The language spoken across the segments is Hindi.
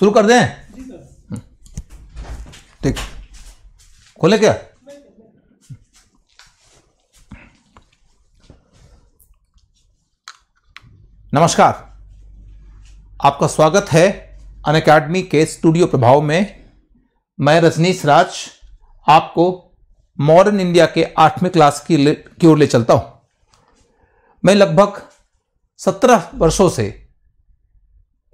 शुरू कर दें? ठीक, खोले क्या? नमस्कार, आपका स्वागत है अनअकैडमी के स्टूडियो प्रभाव में। मैं रजनीश राज आपको मॉडर्न इंडिया के 8वीं क्लास की ओर ले चलता हूँ। मैं लगभग 17 वर्षों से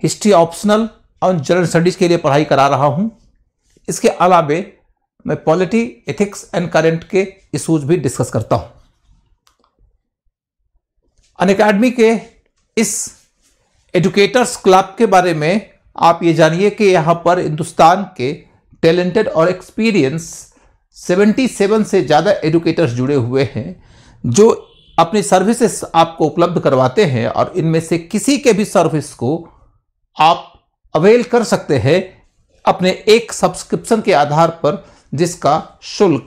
हिस्ट्री ऑप्शनल और जनरल स्टडीज़ के लिए पढ़ाई करा रहा हूँ। इसके अलावे मैं पॉलिटी, एथिक्स एंड करंट के इशूज भी डिस्कस करता हूँ। अनअकैडमी के इस एजुकेटर्स क्लब के बारे में आप ये जानिए कि यहाँ पर हिंदुस्तान के टैलेंटेड और एक्सपीरियंस 77 से ज़्यादा एजुकेटर्स जुड़े हुए हैं जो अपनी सर्विसेज आपको उपलब्ध करवाते हैं, और इनमें से किसी के भी सर्विस को आप अवेल कर सकते हैं अपने एक सब्सक्रिप्शन के आधार पर, जिसका शुल्क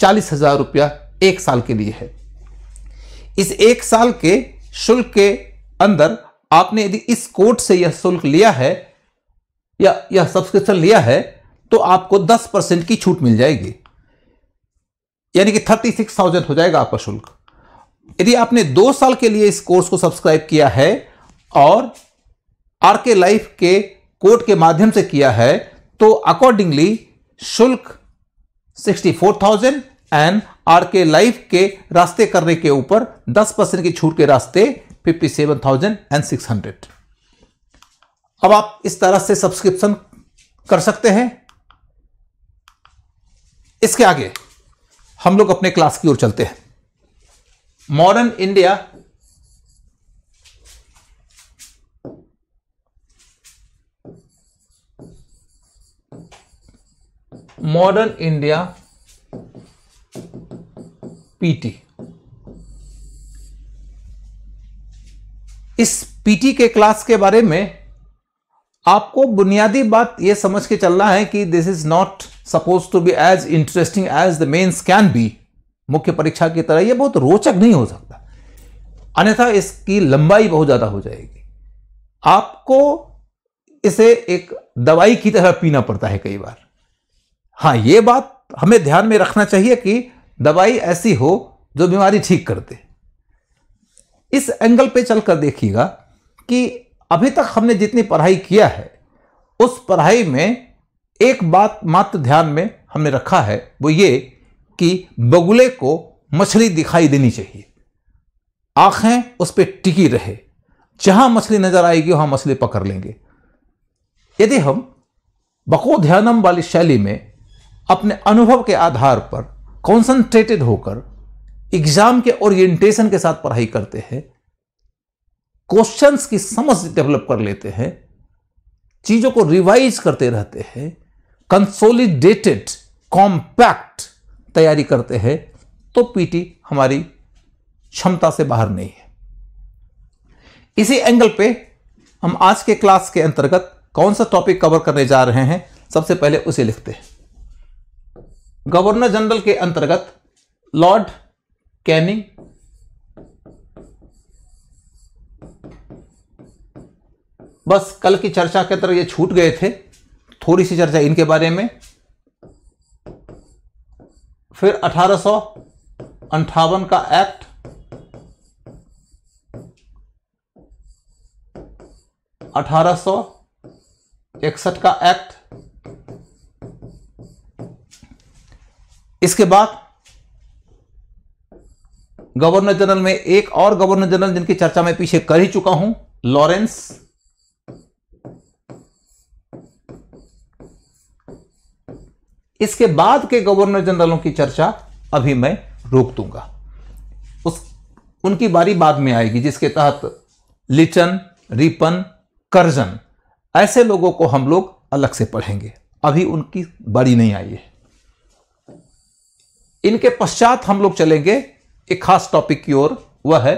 40,000 रुपया एक साल के लिए है। इस एक साल के शुल्क के अंदर आपने यदि इस कोड से यह शुल्क लिया है या यह सब्सक्रिप्शन लिया है तो आपको 10% की छूट मिल जाएगी, यानी कि 36,000 हो जाएगा आपका शुल्क। यदि आपने 2 साल के लिए इस कोर्स को सब्सक्राइब किया है और आरके लाइफ के कोड के माध्यम से किया है तो अकॉर्डिंगली शुल्क 64,000 एंड आरके लाइफ के रास्ते करने के ऊपर 10% की छूट के रास्ते 57,600। अब आप इस तरह से सब्सक्रिप्शन कर सकते हैं। इसके आगे हम लोग अपने क्लास की ओर चलते हैं। Modern India PT. इस पीटी के क्लास के बारे में आपको बुनियादी बात यह समझ के चलना है कि this is not suppose to be as interesting as the mains can be. मुख्य परीक्षा की तरह यह बहुत रोचक नहीं हो सकता, अन्यथा इसकी लंबाई बहुत ज्यादा हो जाएगी। आपको इसे एक दवाई की तरह पीना पड़ता है कई बार। हाँ, ये बात हमें ध्यान में रखना चाहिए कि दवाई ऐसी हो जो बीमारी ठीक कर दे। इस एंगल पे चलकर देखिएगा कि अभी तक हमने जितनी पढ़ाई किया है उस पढ़ाई में एक बात मात्र ध्यान में हमने रखा है, वो ये कि बगुले को मछली दिखाई देनी चाहिए, आंखें उस पर टिकी रहे, जहां मछली नजर आएगी वहां मछली पकड़ लेंगे। यदि हम बको ध्यानम वाली शैली में अपने अनुभव के आधार पर कॉन्संट्रेटेड होकर एग्जाम के ओरिएंटेशन के साथ पढ़ाई करते हैं, क्वेश्चंस की समझ डेवलप कर लेते हैं, चीजों को रिवाइज करते रहते हैं, कंसोलिडेटेड कॉम्पैक्ट तैयारी करते हैं, तो पीटी हमारी क्षमता से बाहर नहीं है। इसी एंगल पे हम आज के क्लास के अंतर्गत कौन सा टॉपिक कवर करने जा रहे हैं, सबसे पहले उसे लिखते हैं। गवर्नर जनरल के अंतर्गत लॉर्ड कैनिंग, बस कल की चर्चा के तरह ये छूट गए थे, थोड़ी सी चर्चा इनके बारे में। फिर 1858 का एक्ट, का एक्ट, इसके बाद गवर्नर जनरल में एक और गवर्नर जनरल जिनकी चर्चा मैं पीछे कर ही चुका हूं, लॉरेंस। इसके बाद के गवर्नर जनरलों की चर्चा अभी मैं रोक दूंगा, उनकी बारी बाद में आएगी, जिसके तहत लिटन, रिपन, करजन ऐसे लोगों को हम लोग अलग से पढ़ेंगे, अभी उनकी बारी नहीं आई है। इनके पश्चात हम लोग चलेंगे एक खास टॉपिक की ओर, वह है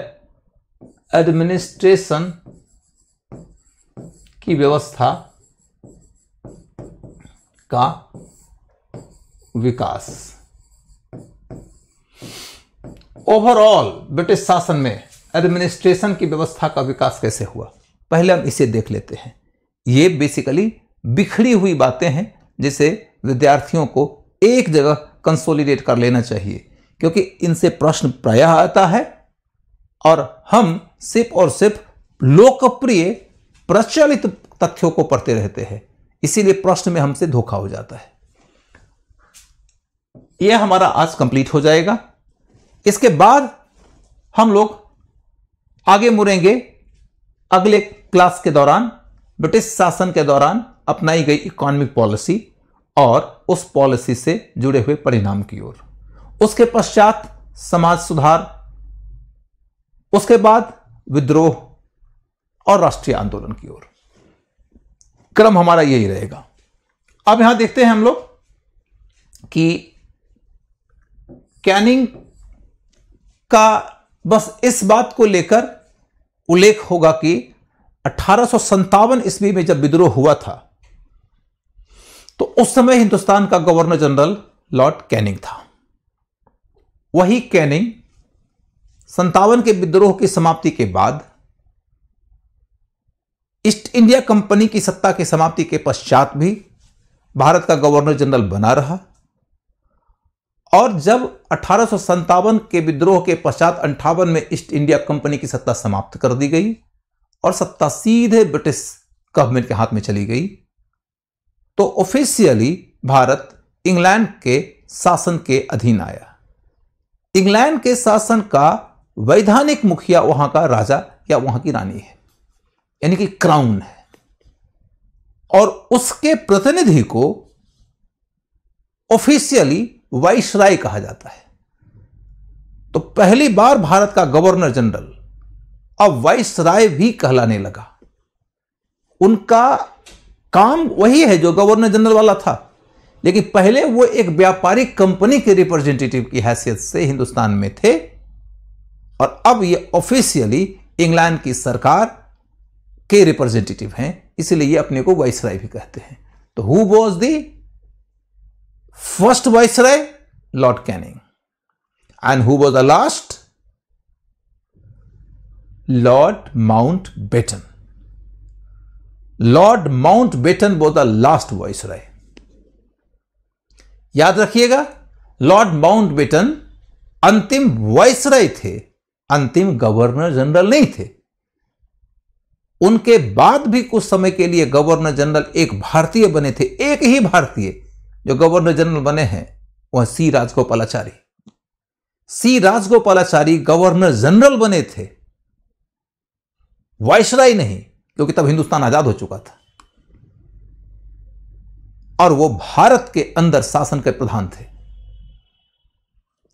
एडमिनिस्ट्रेशन की व्यवस्था का विकास। ओवरऑल ब्रिटिश शासन में एडमिनिस्ट्रेशन की व्यवस्था का विकास कैसे हुआ, पहले हम इसे देख लेते हैं। ये बेसिकली बिखरी हुई बातें हैं जिसे विद्यार्थियों को एक जगह कंसोलिडेट कर लेना चाहिए, क्योंकि इनसे प्रश्न प्रायः आता है और हम सिर्फ और सिर्फ लोकप्रिय प्रचलित तथ्यों को पढ़ते रहते हैं, इसीलिए प्रश्न में हमसे धोखा हो जाता है। यह हमारा आज कंप्लीट हो जाएगा। इसके बाद हम लोग आगे मुड़ेंगे अगले क्लास के दौरान ब्रिटिश शासन के दौरान अपनाई गई इकोनॉमिक पॉलिसी और उस पॉलिसी से जुड़े हुए परिणाम की ओर, उसके पश्चात समाज सुधार, उसके बाद विद्रोह और राष्ट्रीय आंदोलन की ओर। क्रम हमारा यही रहेगा। अब यहां देखते हैं हम लोग कि कैनिंग का बस इस बात को लेकर उल्लेख होगा कि 1857 ईस्वी में जब विद्रोह हुआ था तो उस समय हिंदुस्तान का गवर्नर जनरल लॉर्ड कैनिंग था। वही कैनिंग 57 के विद्रोह की समाप्ति के बाद, ईस्ट इंडिया कंपनी की सत्ता की समाप्ति के पश्चात भी भारत का गवर्नर जनरल बना रहा, और जब 1857 के विद्रोह के पश्चात 58 में ईस्ट इंडिया कंपनी की सत्ता समाप्त कर दी गई और सत्ता सीधे ब्रिटिश गवर्नमेंट के हाथ में चली गई, तो ऑफिशियली भारत इंग्लैंड के शासन के अधीन आया। इंग्लैंड के शासन का वैधानिक मुखिया वहां का राजा या वहां की रानी है, यानी कि क्राउन है, और उसके प्रतिनिधि को ऑफिशियली वाइसराय कहा जाता है। तो पहली बार भारत का गवर्नर जनरल अब वाइसराय भी कहलाने लगा। उनका काम वही है जो गवर्नर जनरल वाला था, लेकिन पहले वो एक व्यापारिक कंपनी के रिप्रेजेंटेटिव की हैसियत से हिंदुस्तान में थे, और अब ये ऑफिशियली इंग्लैंड की सरकार के रिप्रेजेंटेटिव हैं, इसलिए ये अपने को वाइसराय भी कहते हैं। तो who was the first viceroy? Lord Canning. And who was the last? Lord Mountbatten. Lord Mountbatten was the last viceroy. याद रखिएगा, लॉर्ड माउंटबेटन अंतिम वाइसराय थे, अंतिम गवर्नर जनरल नहीं थे। उनके बाद भी कुछ समय के लिए गवर्नर जनरल एक भारतीय बने थे, एक ही भारतीय जो गवर्नर जनरल बने हैं वह C Rajagopalachari. C Rajagopalachari governor general बने थे, वाइसराय नहीं, क्योंकि तब हिंदुस्तान आजाद हो चुका था और वो भारत के अंदर शासन के प्रधान थे।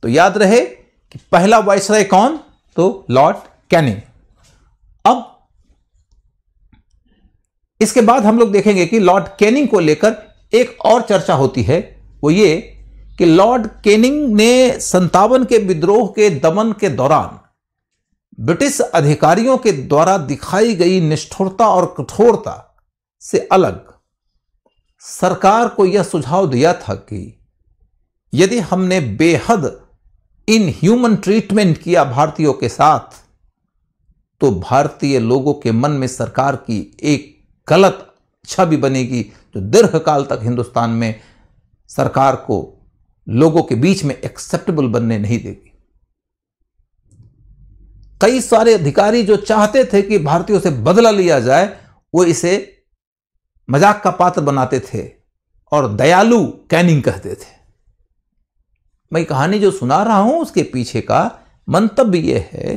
तो याद रहे कि पहला वाइसराय कौन? तो लॉर्ड कैनिंग। अब इसके बाद हम लोग देखेंगे कि लॉर्ड कैनिंग को लेकर एक और चर्चा होती है, वो ये कि लॉर्ड कैनिंग ने 57 के विद्रोह के दमन के दौरान ब्रिटिश अधिकारियों के द्वारा दिखाई गई निष्ठुरता और कठोरता से अलग सरकार को यह सुझाव दिया था कि यदि हमने बेहद इनह्यूमन ट्रीटमेंट किया भारतीयों के साथ, तो भारतीय लोगों के मन में सरकार की एक गलत छवि बनेगी जो दीर्घकाल तक हिंदुस्तान में सरकार को लोगों के बीच में एक्सेप्टेबल बनने नहीं देगी। कई सारे अधिकारी जो चाहते थे कि भारतीयों से बदला लिया जाए, वो इसे मजाक का पात्र बनाते थे और दयालु कैनिंग कहते थे। मैं कहानी जो सुना रहा हूं उसके पीछे का मंतव्य यह है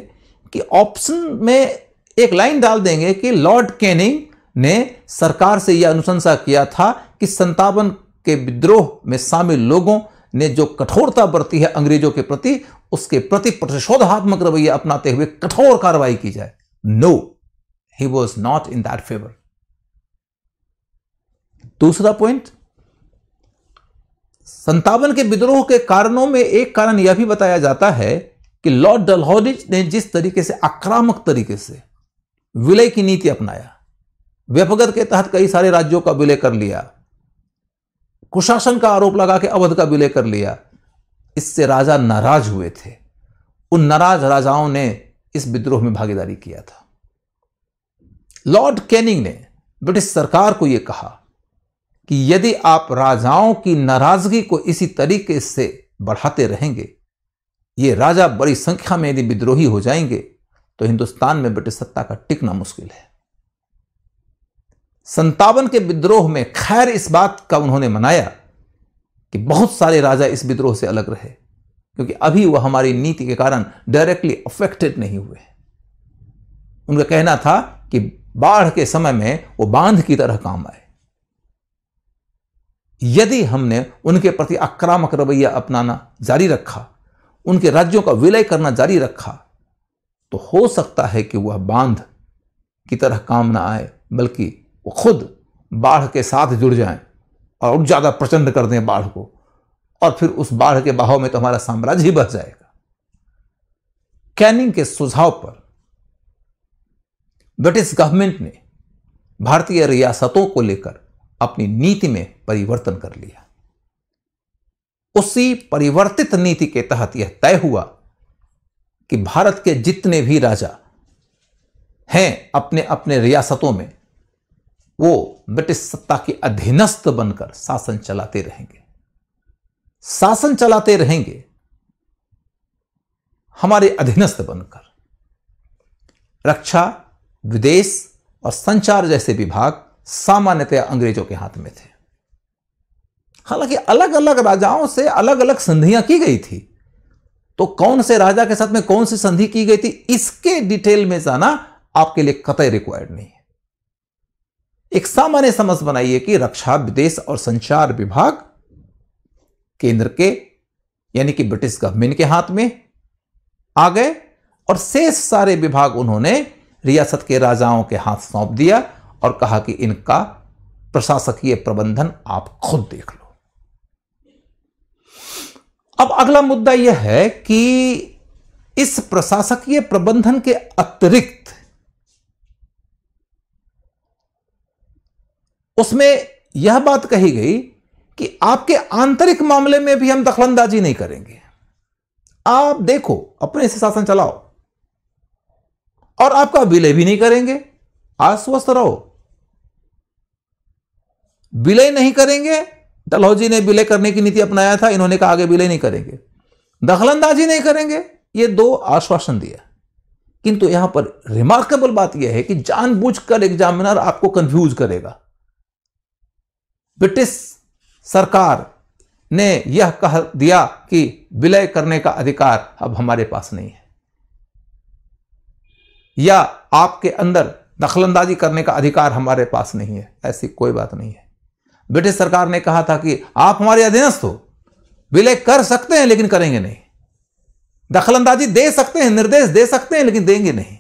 कि ऑप्शन में एक लाइन डाल देंगे कि लॉर्ड कैनिंग ने सरकार से यह अनुशंसा किया था कि 57 के विद्रोह में शामिल लोगों ने जो कठोरता बरती है अंग्रेजों के प्रति, उसके प्रति प्रतिशोधात्मक रवैया अपनाते हुए कठोर कार्रवाई की जाए। No, he was not in that favour. दूसरा पॉइंट, 57 के विद्रोह के कारणों में एक कारण यह भी बताया जाता है कि लॉर्ड डलहौजी ने जिस तरीके से आक्रामक तरीके से विलय की नीति अपनाया, व्यपगत के तहत कई सारे राज्यों का विलय कर लिया, कुशासन का आरोप लगा के अवध का विलय कर लिया, इससे राजा नाराज हुए थे। उन नाराज राजाओं ने इस विद्रोह में भागीदारी किया था। लॉर्ड कैनिंग ने ब्रिटिश सरकार को यह कहा कि यदि आप राजाओं की नाराजगी को इसी तरीके से बढ़ाते रहेंगे, ये राजा बड़ी संख्या में यदि विद्रोही हो जाएंगे तो हिंदुस्तान में ब्रिटिश सत्ता का टिकना मुश्किल है। 57 के विद्रोह में खैर इस बात का उन्होंने मनाया कि बहुत सारे राजा इस विद्रोह से अलग रहे, क्योंकि अभी वह हमारी नीति के कारण डायरेक्टली अफेक्टेड नहीं हुए। उनका कहना था कि बाढ़ के समय में वो बांध की तरह काम आए। यदि हमने उनके प्रति आक्रामक रवैया अपनाना जारी रखा, उनके राज्यों का विलय करना जारी रखा, तो हो सकता है कि वह बांध की तरह काम ना आए, बल्कि वो खुद बाढ़ के साथ जुड़ जाएं और ज़्यादा प्रचंड कर दें बाढ़ को, और फिर उस बाढ़ के बहाव में तो हमारा साम्राज्य ही बह जाएगा। कैनिंग के सुझाव पर ब्रिटिश गवर्नमेंट ने भारतीय रियासतों को लेकर अपनी नीति में परिवर्तन कर लिया। उसी परिवर्तित नीति के तहत यह तय हुआ कि भारत के जितने भी राजा हैं अपने अपने रियासतों में, वो ब्रिटिश सत्ता के अधीनस्थ बनकर शासन चलाते रहेंगे। शासन चलाते रहेंगे हमारे अधीनस्थ बनकर। रक्षा, विदेश और संचार जैसे विभाग सामान्यतया अंग्रेजों के हाथ में थे। हालांकि अलग अलग राजाओं से अलग अलग संधियां की गई थी, तो कौन से राजा के साथ में कौन सी संधि की गई थी इसके डिटेल में जाना आपके लिए कतई रिक्वायर्ड नहीं है। एक सामान्य समझ बनाइए कि रक्षा, विदेश और संचार विभाग केंद्र के यानी कि ब्रिटिश गवर्नमेंट के हाथ में आ गए और शेष सारे विभाग उन्होंने रियासत के राजाओं के हाथ सौंप दिया और कहा कि इनका प्रशासकीय प्रबंधन आप खुद देख लो। अब अगला मुद्दा यह है कि इस प्रशासकीय प्रबंधन के अतिरिक्त उसमें यह बात कही गई कि आपके आंतरिक मामले में भी हम दखलंदाजी नहीं करेंगे। आप देखो, अपने से शासन चलाओ और आपका विलय भी नहीं करेंगे, आश्वस्त रहो। विलय नहीं करेंगे, डलहौजी ने विलय करने की नीति अपनाया था, इन्होंने कहा आगे विलय नहीं करेंगे, दखलंदाजी नहीं करेंगे, ये दो आश्वासन दिया। किंतु यहां पर रिमार्केबल बात यह है कि जानबूझकर एग्जामिनर आपको कंफ्यूज करेगा। ब्रिटिश सरकार ने यह कह दिया कि विलय करने का अधिकार अब हमारे पास नहीं है, या आपके अंदर दखलंदाजी करने का अधिकार हमारे पास नहीं है, ऐसी कोई बात नहीं है। ब्रिटिश सरकार ने कहा था कि आप हमारे अधीनस्थ हो, विलय कर सकते हैं लेकिन करेंगे नहीं, दखलंदाजी दे सकते हैं, निर्देश दे सकते हैं लेकिन देंगे नहीं।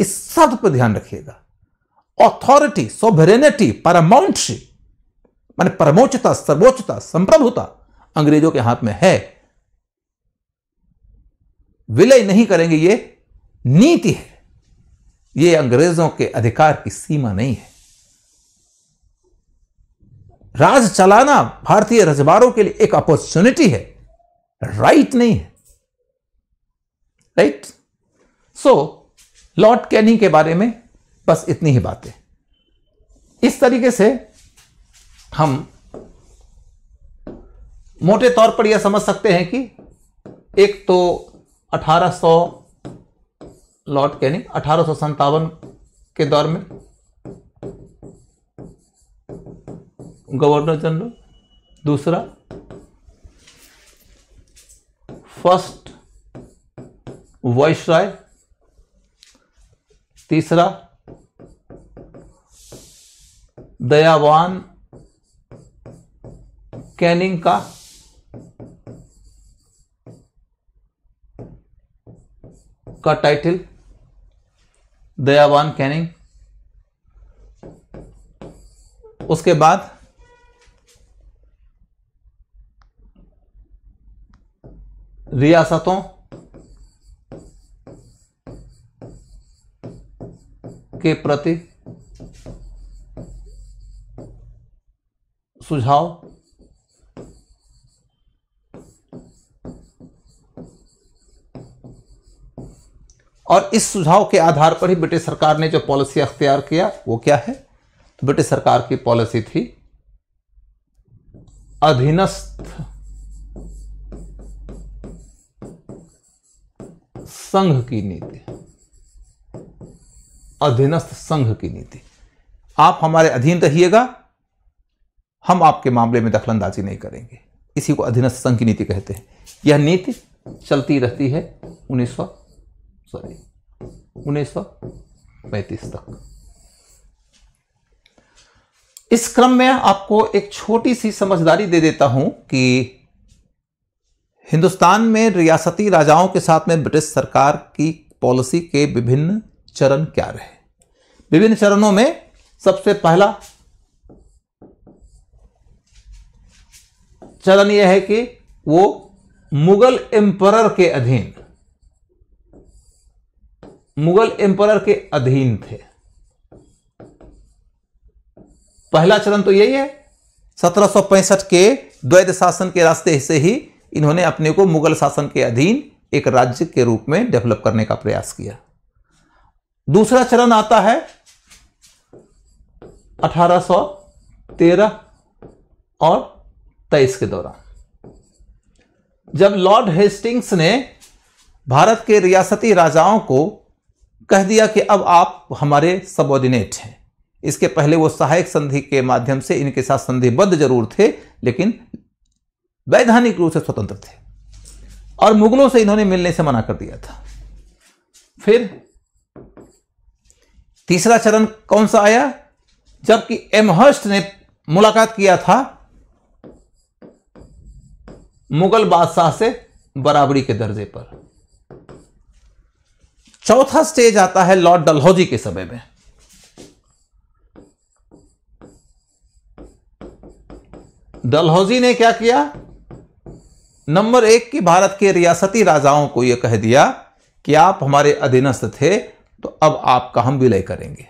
इस सब पर ध्यान रखिएगा। ऑथॉरिटी, सोवरेनिटी, पैरामाउंटशी माने परमोच्चता, सर्वोच्चता, संप्रभुता अंग्रेजों के हाथ में है। विलय नहीं करेंगे ये नीति है, ये अंग्रेजों के अधिकार की सीमा नहीं है। राज चलाना भारतीय रजबारों के लिए एक अपॉर्चुनिटी है, राइट नहीं है। राइट। सो लॉर्ड कैनिंग के बारे में बस इतनी ही बातें। इस तरीके से हम मोटे तौर पर यह समझ सकते हैं कि एक तो 1800 लॉर्ड कैनिंग 1857 के दौर में गवर्नर जनरल, दूसरा फर्स्ट वाइसराय, तीसरा दयावान कैनिंग का टाइटल, दयावान कैनिंग। उसके बाद रियासतों के प्रति सुझाव, और इस सुझाव के आधार पर ही ब्रिटिश सरकार ने जो पॉलिसी अख्तियार किया वो क्या है। तो ब्रिटिश सरकार की पॉलिसी थी अधीनस्थ संघ की नीति, अधीनस्थ संघ की नीति, आप हमारे अधीन रहिएगा, हम आपके मामले में दखलंदाजी नहीं करेंगे, इसी को अधीनस्थ संघ की नीति कहते हैं। यह नीति चलती रहती है 1935 तक। इस क्रम में आपको एक छोटी सी समझदारी दे देता हूं कि हिंदुस्तान में रियासती राजाओं के साथ में ब्रिटिश सरकार की पॉलिसी के विभिन्न चरण क्या रहे। विभिन्न चरणों में सबसे पहला चरण यह है कि वो मुगल एम्परर के अधीन, मुगल एम्परर के अधीन थे। पहला चरण तो यही है, 1765 के द्वैध शासन के रास्ते से ही इन्होंने अपने को मुगल शासन के अधीन एक राज्य के रूप में डेवलप करने का प्रयास किया। दूसरा चरण आता है 1813 और 23 के दौरान, जब लॉर्ड हेस्टिंग्स ने भारत के रियासती राजाओं को कह दिया कि अब आप हमारे सबऑर्डिनेट हैं। इसके पहले वो सहायक संधि के माध्यम से इनके साथ संधिबद्ध जरूर थे, लेकिन वैधानिक रूप से स्वतंत्र थे, और मुगलों से इन्होंने मिलने से मना कर दिया था। फिर तीसरा चरण कौन सा आया, जबकि एमहर्स्ट ने मुलाकात किया था मुगल बादशाह से बराबरी के दर्जे पर। चौथा स्टेज आता है लॉर्ड डलहौजी के समय में। डलहौजी ने क्या किया, नंबर 1 की भारत के रियासती राजाओं को यह कह दिया कि आप हमारे अधीनस्थ थे तो अब आपका हम विलय करेंगे।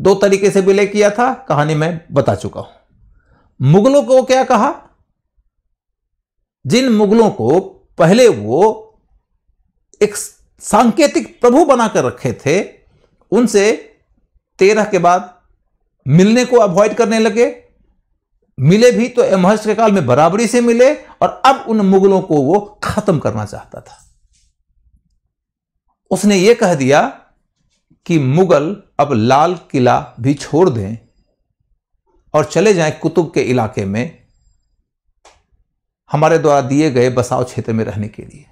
दो तरीके से विलय किया था, कहानी मैं बता चुका हूं। मुगलों को क्या कहा, जिन मुगलों को पहले वो एक सांकेतिक प्रभु बनाकर रखे थे, उनसे 13 के बाद मिलने को अवॉइड करने लगे, मिले भी तो एमहर्स्ट के काल में बराबरी से मिले, और अब उन मुगलों को वो खत्म करना चाहता था। उसने ये कह दिया कि मुगल अब लाल किला भी छोड़ दें और चले जाएं कुतुब के इलाके में, हमारे द्वारा दिए गए बसाव क्षेत्र में रहने के लिए।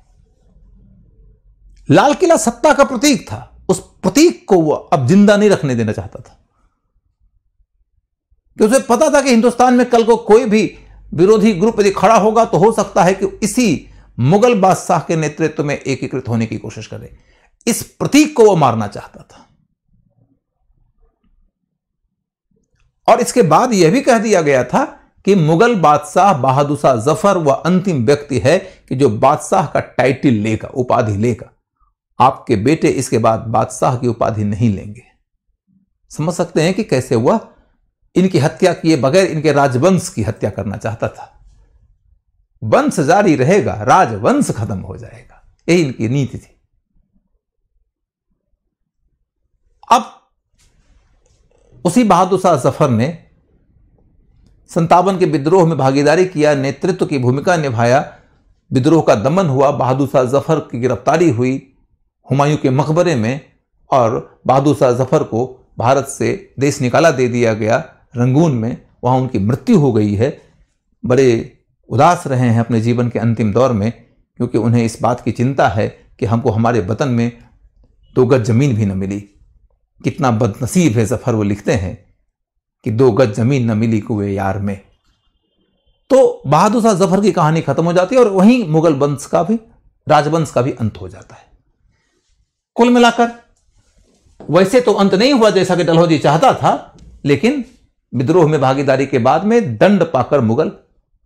लाल किला सत्ता का प्रतीक था, उस प्रतीक को वो अब जिंदा नहीं रखने देना चाहता था, क्योंकि उसे पता था कि हिंदुस्तान में कल को कोई भी विरोधी ग्रुप यदि खड़ा होगा तो हो सकता है कि इसी मुगल बादशाह के नेतृत्व में एकीकृत होने की कोशिश करे। इस प्रतीक को वो मारना चाहता था। और इसके बाद यह भी कह दिया गया था कि मुगल बादशाह बहादुर शाह ज़फर वह अंतिम व्यक्ति है कि जो बादशाह का टाइटल लेगा, उपाधि लेगा, आपके बेटे इसके बाद बादशाह की उपाधि नहीं लेंगे। समझ सकते हैं कि कैसे हुआ, इनकी हत्या किए बगैर इनके राजवंश की हत्या करना चाहता था। वंश जारी रहेगा, राजवंश खत्म हो जाएगा, यही इनकी नीति थी। अब उसी बहादुर शाह ज़फर ने 57 के विद्रोह में भागीदारी किया, नेतृत्व की भूमिका निभाया, विद्रोह का दमन हुआ, बहादुर शाह ज़फर की गिरफ्तारी हुई हुमायूं के मकबरे में, और बहादुर शाह ज़फर को भारत से देश निकाला दे दिया गया रंगून में, वहाँ उनकी मृत्यु हो गई है। बड़े उदास रहे हैं अपने जीवन के अंतिम दौर में, क्योंकि उन्हें इस बात की चिंता है कि हमको हमारे वतन में 2 गज ज़मीन भी न मिली। कितना बदनसीब है ज़फर, वो लिखते हैं कि 2 गज ज़मीन न मिली कुए यार में। तो बहादुर शाह ज़फर की कहानी खत्म हो जाती है, और वहीं मुगल वंश का भी, राजवंश का भी अंत हो जाता है। कुल मिलाकर वैसे तो अंत नहीं हुआ जैसा कि डलहौजी चाहता था, लेकिन विद्रोह में भागीदारी के बाद में दंड पाकर मुगल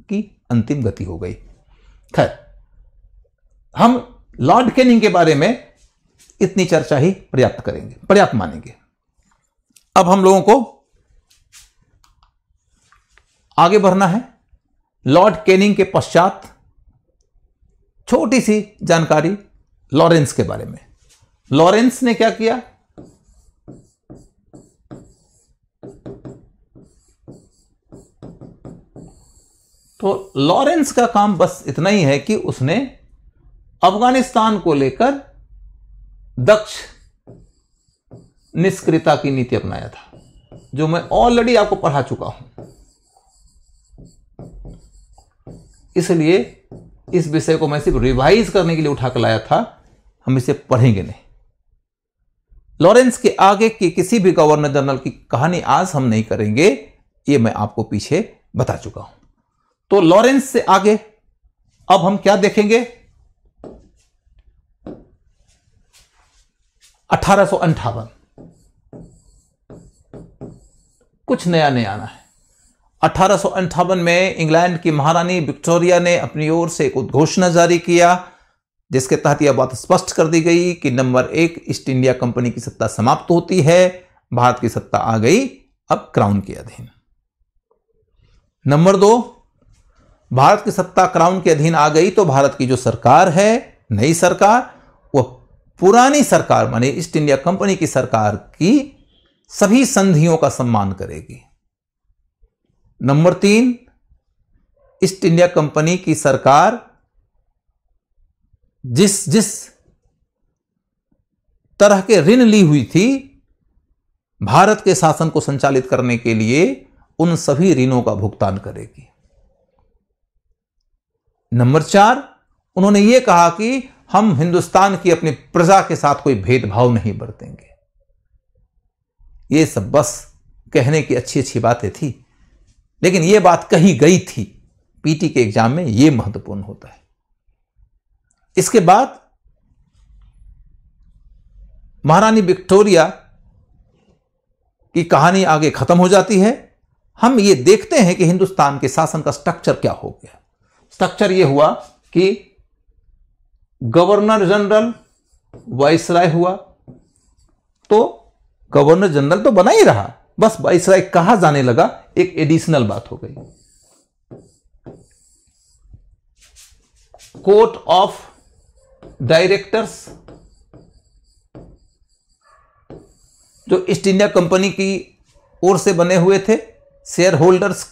की अंतिम गति हो गई। खैर, हम लॉर्ड कैनिंग के बारे में इतनी चर्चा ही पर्याप्त करेंगे, पर्याप्त मानेंगे। अब हम लोगों को आगे बढ़ना है। लॉर्ड कैनिंग के पश्चात छोटी सी जानकारी लॉरेंस के बारे में। लॉरेंस ने क्या किया, तो लॉरेंस का काम बस इतना ही है कि उसने अफगानिस्तान को लेकर दक्ष निष्क्रियता की नीति अपनाया था, जो मैं ऑलरेडी आपको पढ़ा चुका हूं। इसलिए इस विषय को मैं सिर्फ रिवाइज करने के लिए उठा कर लाया था, हम इसे पढ़ेंगे नहीं। लॉरेंस के आगे की किसी भी गवर्नर जनरल की कहानी आज हम नहीं करेंगे, ये मैं आपको पीछे बता चुका हूं। तो लॉरेंस से आगे अब हम क्या देखेंगे? 1858 कुछ नया नहीं आना है। 1858 में इंग्लैंड की महारानी विक्टोरिया ने अपनी ओर से एक उद्घोषणा जारी किया, जिसके तहत यह बात स्पष्ट कर दी गई कि नंबर 1 ईस्ट इंडिया कंपनी की सत्ता समाप्त होती है, भारत की सत्ता आ गई अब क्राउन के अधीन। नंबर 2, भारत की सत्ता क्राउन के अधीन आ गई तो भारत की जो सरकार है, नई सरकार, वह पुरानी सरकार माने ईस्ट इंडिया कंपनी की सरकार की सभी संधियों का सम्मान करेगी। नंबर 3, ईस्ट इंडिया कंपनी की सरकार जिस जिस तरह के ऋण ली हुई थी भारत के शासन को संचालित करने के लिए, उन सभी ऋणों का भुगतान करेगी। नंबर 4, उन्होंने ये कहा कि हम हिंदुस्तान की अपनी प्रजा के साथ कोई भेदभाव नहीं बरतेंगे। ये सब बस कहने की अच्छी अच्छी बातें थी, लेकिन ये बात कही गई थी। पीटी के एग्जाम में ये महत्वपूर्ण होता है। इसके बाद महारानी विक्टोरिया की कहानी आगे खत्म हो जाती है। हम ये देखते हैं कि हिंदुस्तान के शासन का स्ट्रक्चर क्या हो गया। स्ट्रक्चर यह हुआ कि गवर्नर जनरल वाइसराय हुआ, तो गवर्नर जनरल तो बना ही रहा, बस वाइसराय कहा जाने लगा, एक एडिशनल बात हो गई। कोर्ट ऑफ डायरेक्टर्स जो ईस्ट इंडिया कंपनी की ओर से बने हुए थे, शेयर होल्डर्स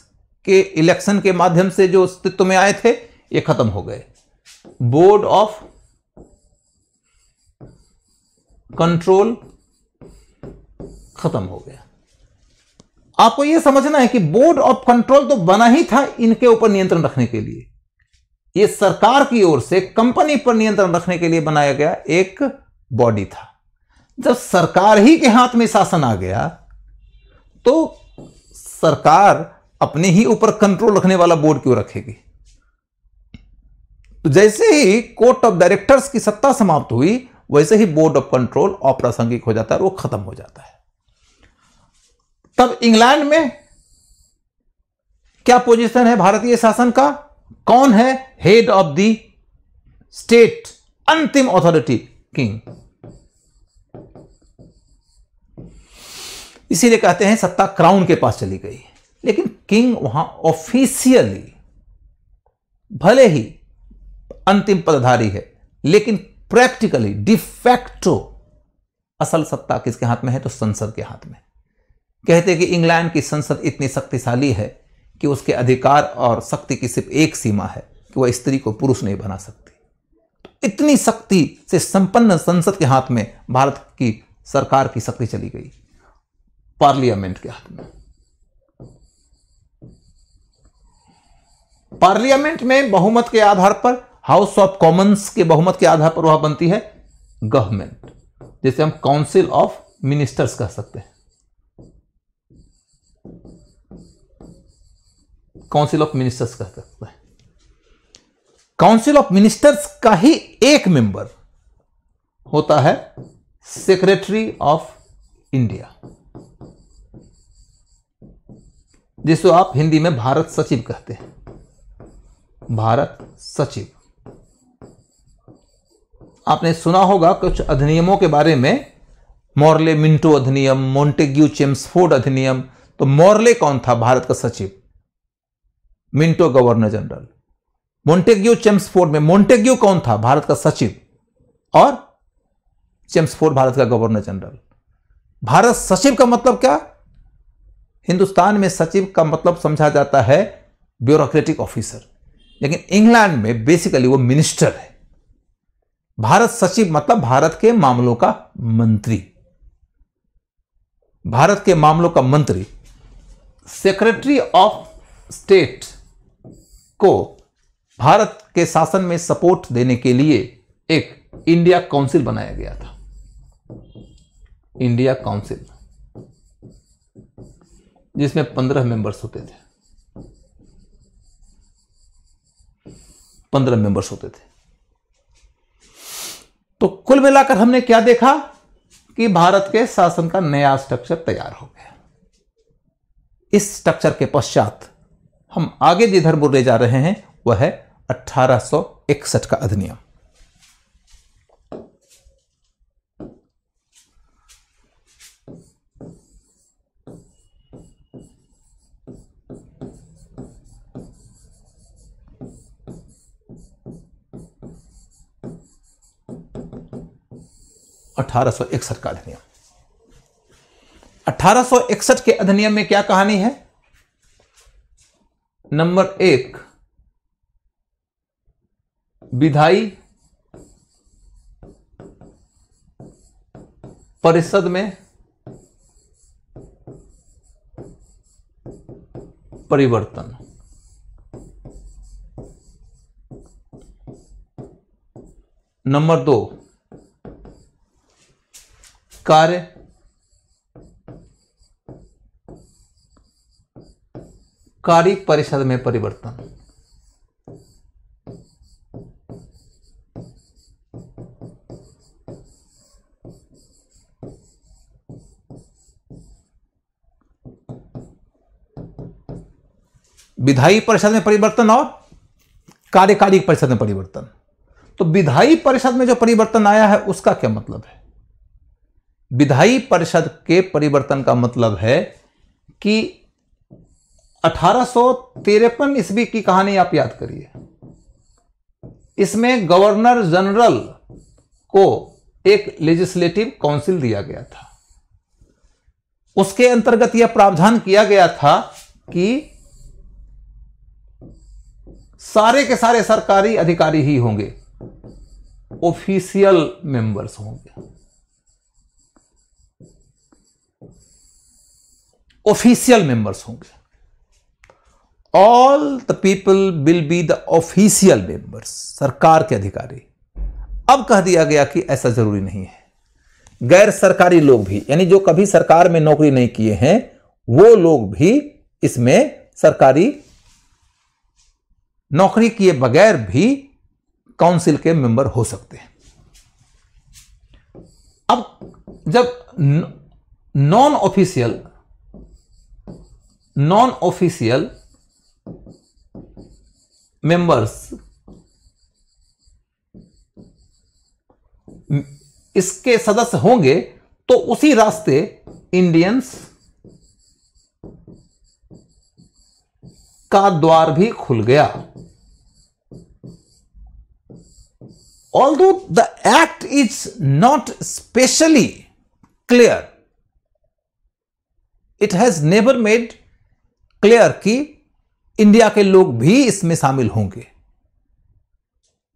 के इलेक्शन के माध्यम से जो अस्तित्व में आए थे, ये खत्म हो गए। बोर्ड ऑफ कंट्रोल खत्म हो गया। आपको यह समझना है कि बोर्ड ऑफ कंट्रोल तो बना ही था इनके ऊपर नियंत्रण रखने के लिए, यह सरकार की ओर से कंपनी पर नियंत्रण रखने के लिए बनाया गया एक बॉडी था। जब सरकार ही के हाथ में शासन आ गया तो सरकार अपने ही ऊपर कंट्रोल रखने वाला बोर्ड क्यों रखेगी? तो जैसे ही कोर्ट ऑफ डायरेक्टर्स की सत्ता समाप्त हुई, वैसे ही बोर्ड ऑफ कंट्रोल अप्रासंगिक हो जाता है और वो खत्म हो जाता है। तब इंग्लैंड में क्या पोजीशन है भारतीय शासन का? कौन है हेड ऑफ द स्टेट, अंतिम अथॉरिटी? किंग। इसीलिए कहते हैं सत्ता क्राउन के पास चली गई, लेकिन किंग वहां ऑफिशियली भले ही अंतिम पदधारी है, लेकिन प्रैक्टिकली डिफैक्टो असल सत्ता किसके हाथ में है? तो संसद के हाथ में। कहते कि इंग्लैंड की संसद इतनी शक्तिशाली है कि उसके अधिकार और शक्ति की सिर्फ एक सीमा है कि वह स्त्री को पुरुष नहीं बना सकती। तो इतनी शक्ति से संपन्न संसद के हाथ में भारत की सरकार की शक्ति चली गई पार्लियामेंट के हाथ में। पार्लियामेंट में बहुमत के आधार पर, हाउस ऑफ कॉमन्स के बहुमत के आधार पर वह बनती है गवर्नमेंट, जिसे हम काउंसिल ऑफ मिनिस्टर्स कह सकते हैं। काउंसिल ऑफ मिनिस्टर्स कह सकते हैं। काउंसिल ऑफ मिनिस्टर्स का ही एक मेंबर होता है सेक्रेटरी ऑफ इंडिया, जिसको आप हिंदी में भारत सचिव कहते हैं। भारत सचिव आपने सुना होगा कुछ अधिनियमों के बारे में, मॉर्ले मिंटो अधिनियम, मॉन्टेग्यू चेम्सफोर्ड अधिनियम। तो मॉर्ले कौन था? भारत का सचिव। Minto governor general. Montagu Chelmsford में मॉन्टेग्यू कौन था? भारत का सचिव। और चेम्सफोर्ड भारत का गवर्नर जनरल। भारत सचिव का मतलब क्या? हिंदुस्तान में सचिव का मतलब समझा जाता है ब्यूरोक्रेटिक ऑफिसर, लेकिन इंग्लैंड में बेसिकली वो मिनिस्टर है। भारत सचिव मतलब भारत के मामलों का मंत्री, भारत के मामलों का मंत्री सेक्रेटरी ऑफ स्टेट को भारत के शासन में सपोर्ट देने के लिए एक इंडिया काउंसिल बनाया गया था। इंडिया काउंसिल जिसमें 15 मेंबर्स होते थे, 15 मेंबर्स होते थे। तो कुल मिलाकर हमने क्या देखा कि भारत के शासन का नया स्ट्रक्चर तैयार हो गया। इस स्ट्रक्चर के पश्चात हम आगे जिधर बोले जा रहे हैं वह है 1861 का अधिनियम। का अधिनियम 1861 के अधिनियम में क्या कहानी है? नंबर 1 विधायी परिषद में परिवर्तन। नंबर 2 कार्य कार्य परिषद में परिवर्तन। विधायी परिषद में परिवर्तन और कार्यकारी परिषद में परिवर्तन। तो विधायी परिषद में जो परिवर्तन आया है उसका क्या मतलब है? विधायी परिषद के परिवर्तन का मतलब है कि 1853 ईस्वी की कहानी आप याद करिए। इसमें गवर्नर जनरल को एक लेजिस्लेटिव काउंसिल दिया गया था। उसके अंतर्गत यह प्रावधान किया गया था कि सारे के सारे सरकारी अधिकारी ही होंगे, ऑफिशियल मेंबर्स होंगे। ऑफिशियल मेंबर्स होंगे। All the people will be the official members, सरकार के अधिकारी। अब कह दिया गया कि ऐसा जरूरी नहीं है, गैर सरकारी लोग भी, यानी जो कभी सरकार में नौकरी नहीं किए हैं वो लोग भी इसमें सरकारी नौकरी किए बगैर भी काउंसिल के मेंबर हो सकते हैं। अब जब नॉन ऑफिशियल मेंबर्स इसके सदस्य होंगे तो उसी रास्ते इंडियंस का द्वार भी खुल गया। Although the act is not specially clear, it has never made clear कि इंडिया के लोग भी इसमें शामिल होंगे,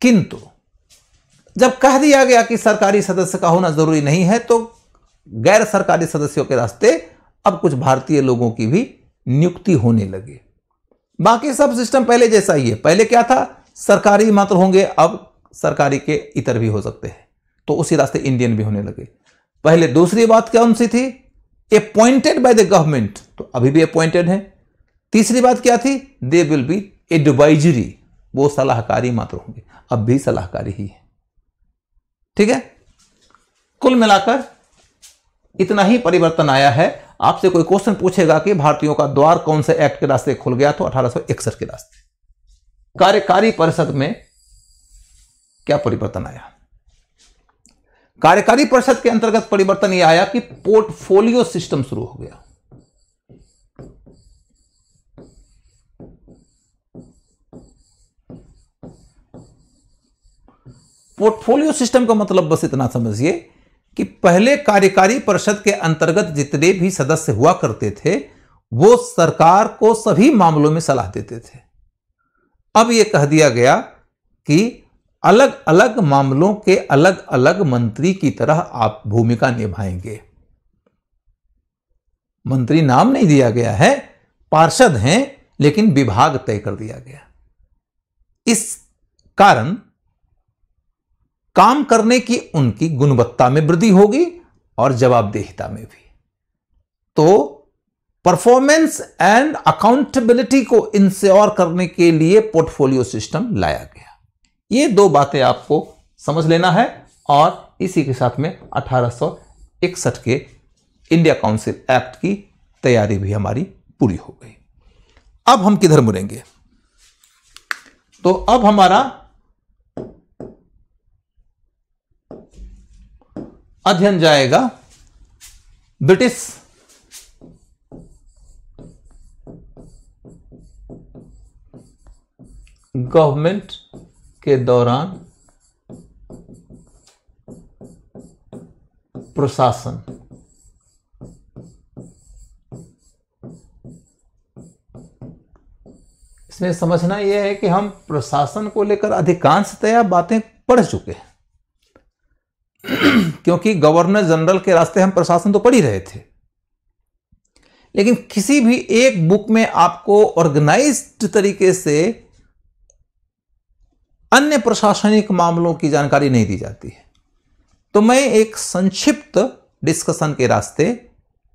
किंतु जब कह दिया गया कि सरकारी सदस्य का होना जरूरी नहीं है तो गैर सरकारी सदस्यों के रास्ते अब कुछ भारतीय लोगों की भी नियुक्ति होने लगी। बाकी सब सिस्टम पहले जैसा ही है। पहले क्या था? सरकारी मात्र होंगे, अब सरकारी के इतर भी हो सकते हैं, तो उसी रास्ते इंडियन भी होने लगे। पहले दूसरी बात कौन सी थी? अपॉइंटेड बाय द गवर्नमेंट, तो अभी भी अपॉइंटेड है। तीसरी बात क्या थी? दे विल बी एडवाइजरी, वो सलाहकारी मात्र होंगे, अब भी सलाहकारी ही है। ठीक है, कुल मिलाकर इतना ही परिवर्तन आया है। आपसे कोई क्वेश्चन पूछेगा कि भारतीयों का द्वार कौन से एक्ट के रास्ते खुल गया, तो 1861 के रास्ते कार्यकारी परिषद में क्या परिवर्तन आया। कार्यकारी परिषद के अंतर्गत परिवर्तन यह आया कि पोर्टफोलियो सिस्टम शुरू हो गया। पोर्टफोलियो सिस्टम का मतलब बस इतना समझिए कि पहले कार्यकारी परिषद के अंतर्गत जितने भी सदस्य हुआ करते थे वो सरकार को सभी मामलों में सलाह देते थे। अब यह कह दिया गया कि अलग अलग मामलों के अलग अलग मंत्री की तरह आप भूमिका निभाएंगे। मंत्री नाम नहीं दिया गया है, पार्षद हैं, लेकिन विभाग तय कर दिया गया। इस कारण काम करने की उनकी गुणवत्ता में वृद्धि होगी और जवाबदेहिता में भी। तो परफॉर्मेंस एंड अकाउंटेबिलिटी को इंश्योर करने के लिए पोर्टफोलियो सिस्टम लाया गया। ये दो बातें आपको समझ लेना है और इसी के साथ में 1861 के इंडिया काउंसिल एक्ट की तैयारी भी हमारी पूरी हो गई। अब हम किधर मुड़ेंगे? तो अब हमारा अध्ययन जाएगा ब्रिटिश गवर्नमेंट के दौरान प्रशासन इसमें समझना यह है कि हम प्रशासन को लेकर अधिकांशतया बातें पढ़ चुके हैं, क्योंकि गवर्नर जनरल के रास्ते हम प्रशासन तो पढ़ ही रहे थे, लेकिन किसी भी एक बुक में आपको ऑर्गेनाइज्ड तरीके से अन्य प्रशासनिक मामलों की जानकारी नहीं दी जाती है। तो मैं एक संक्षिप्त डिस्कशन के रास्ते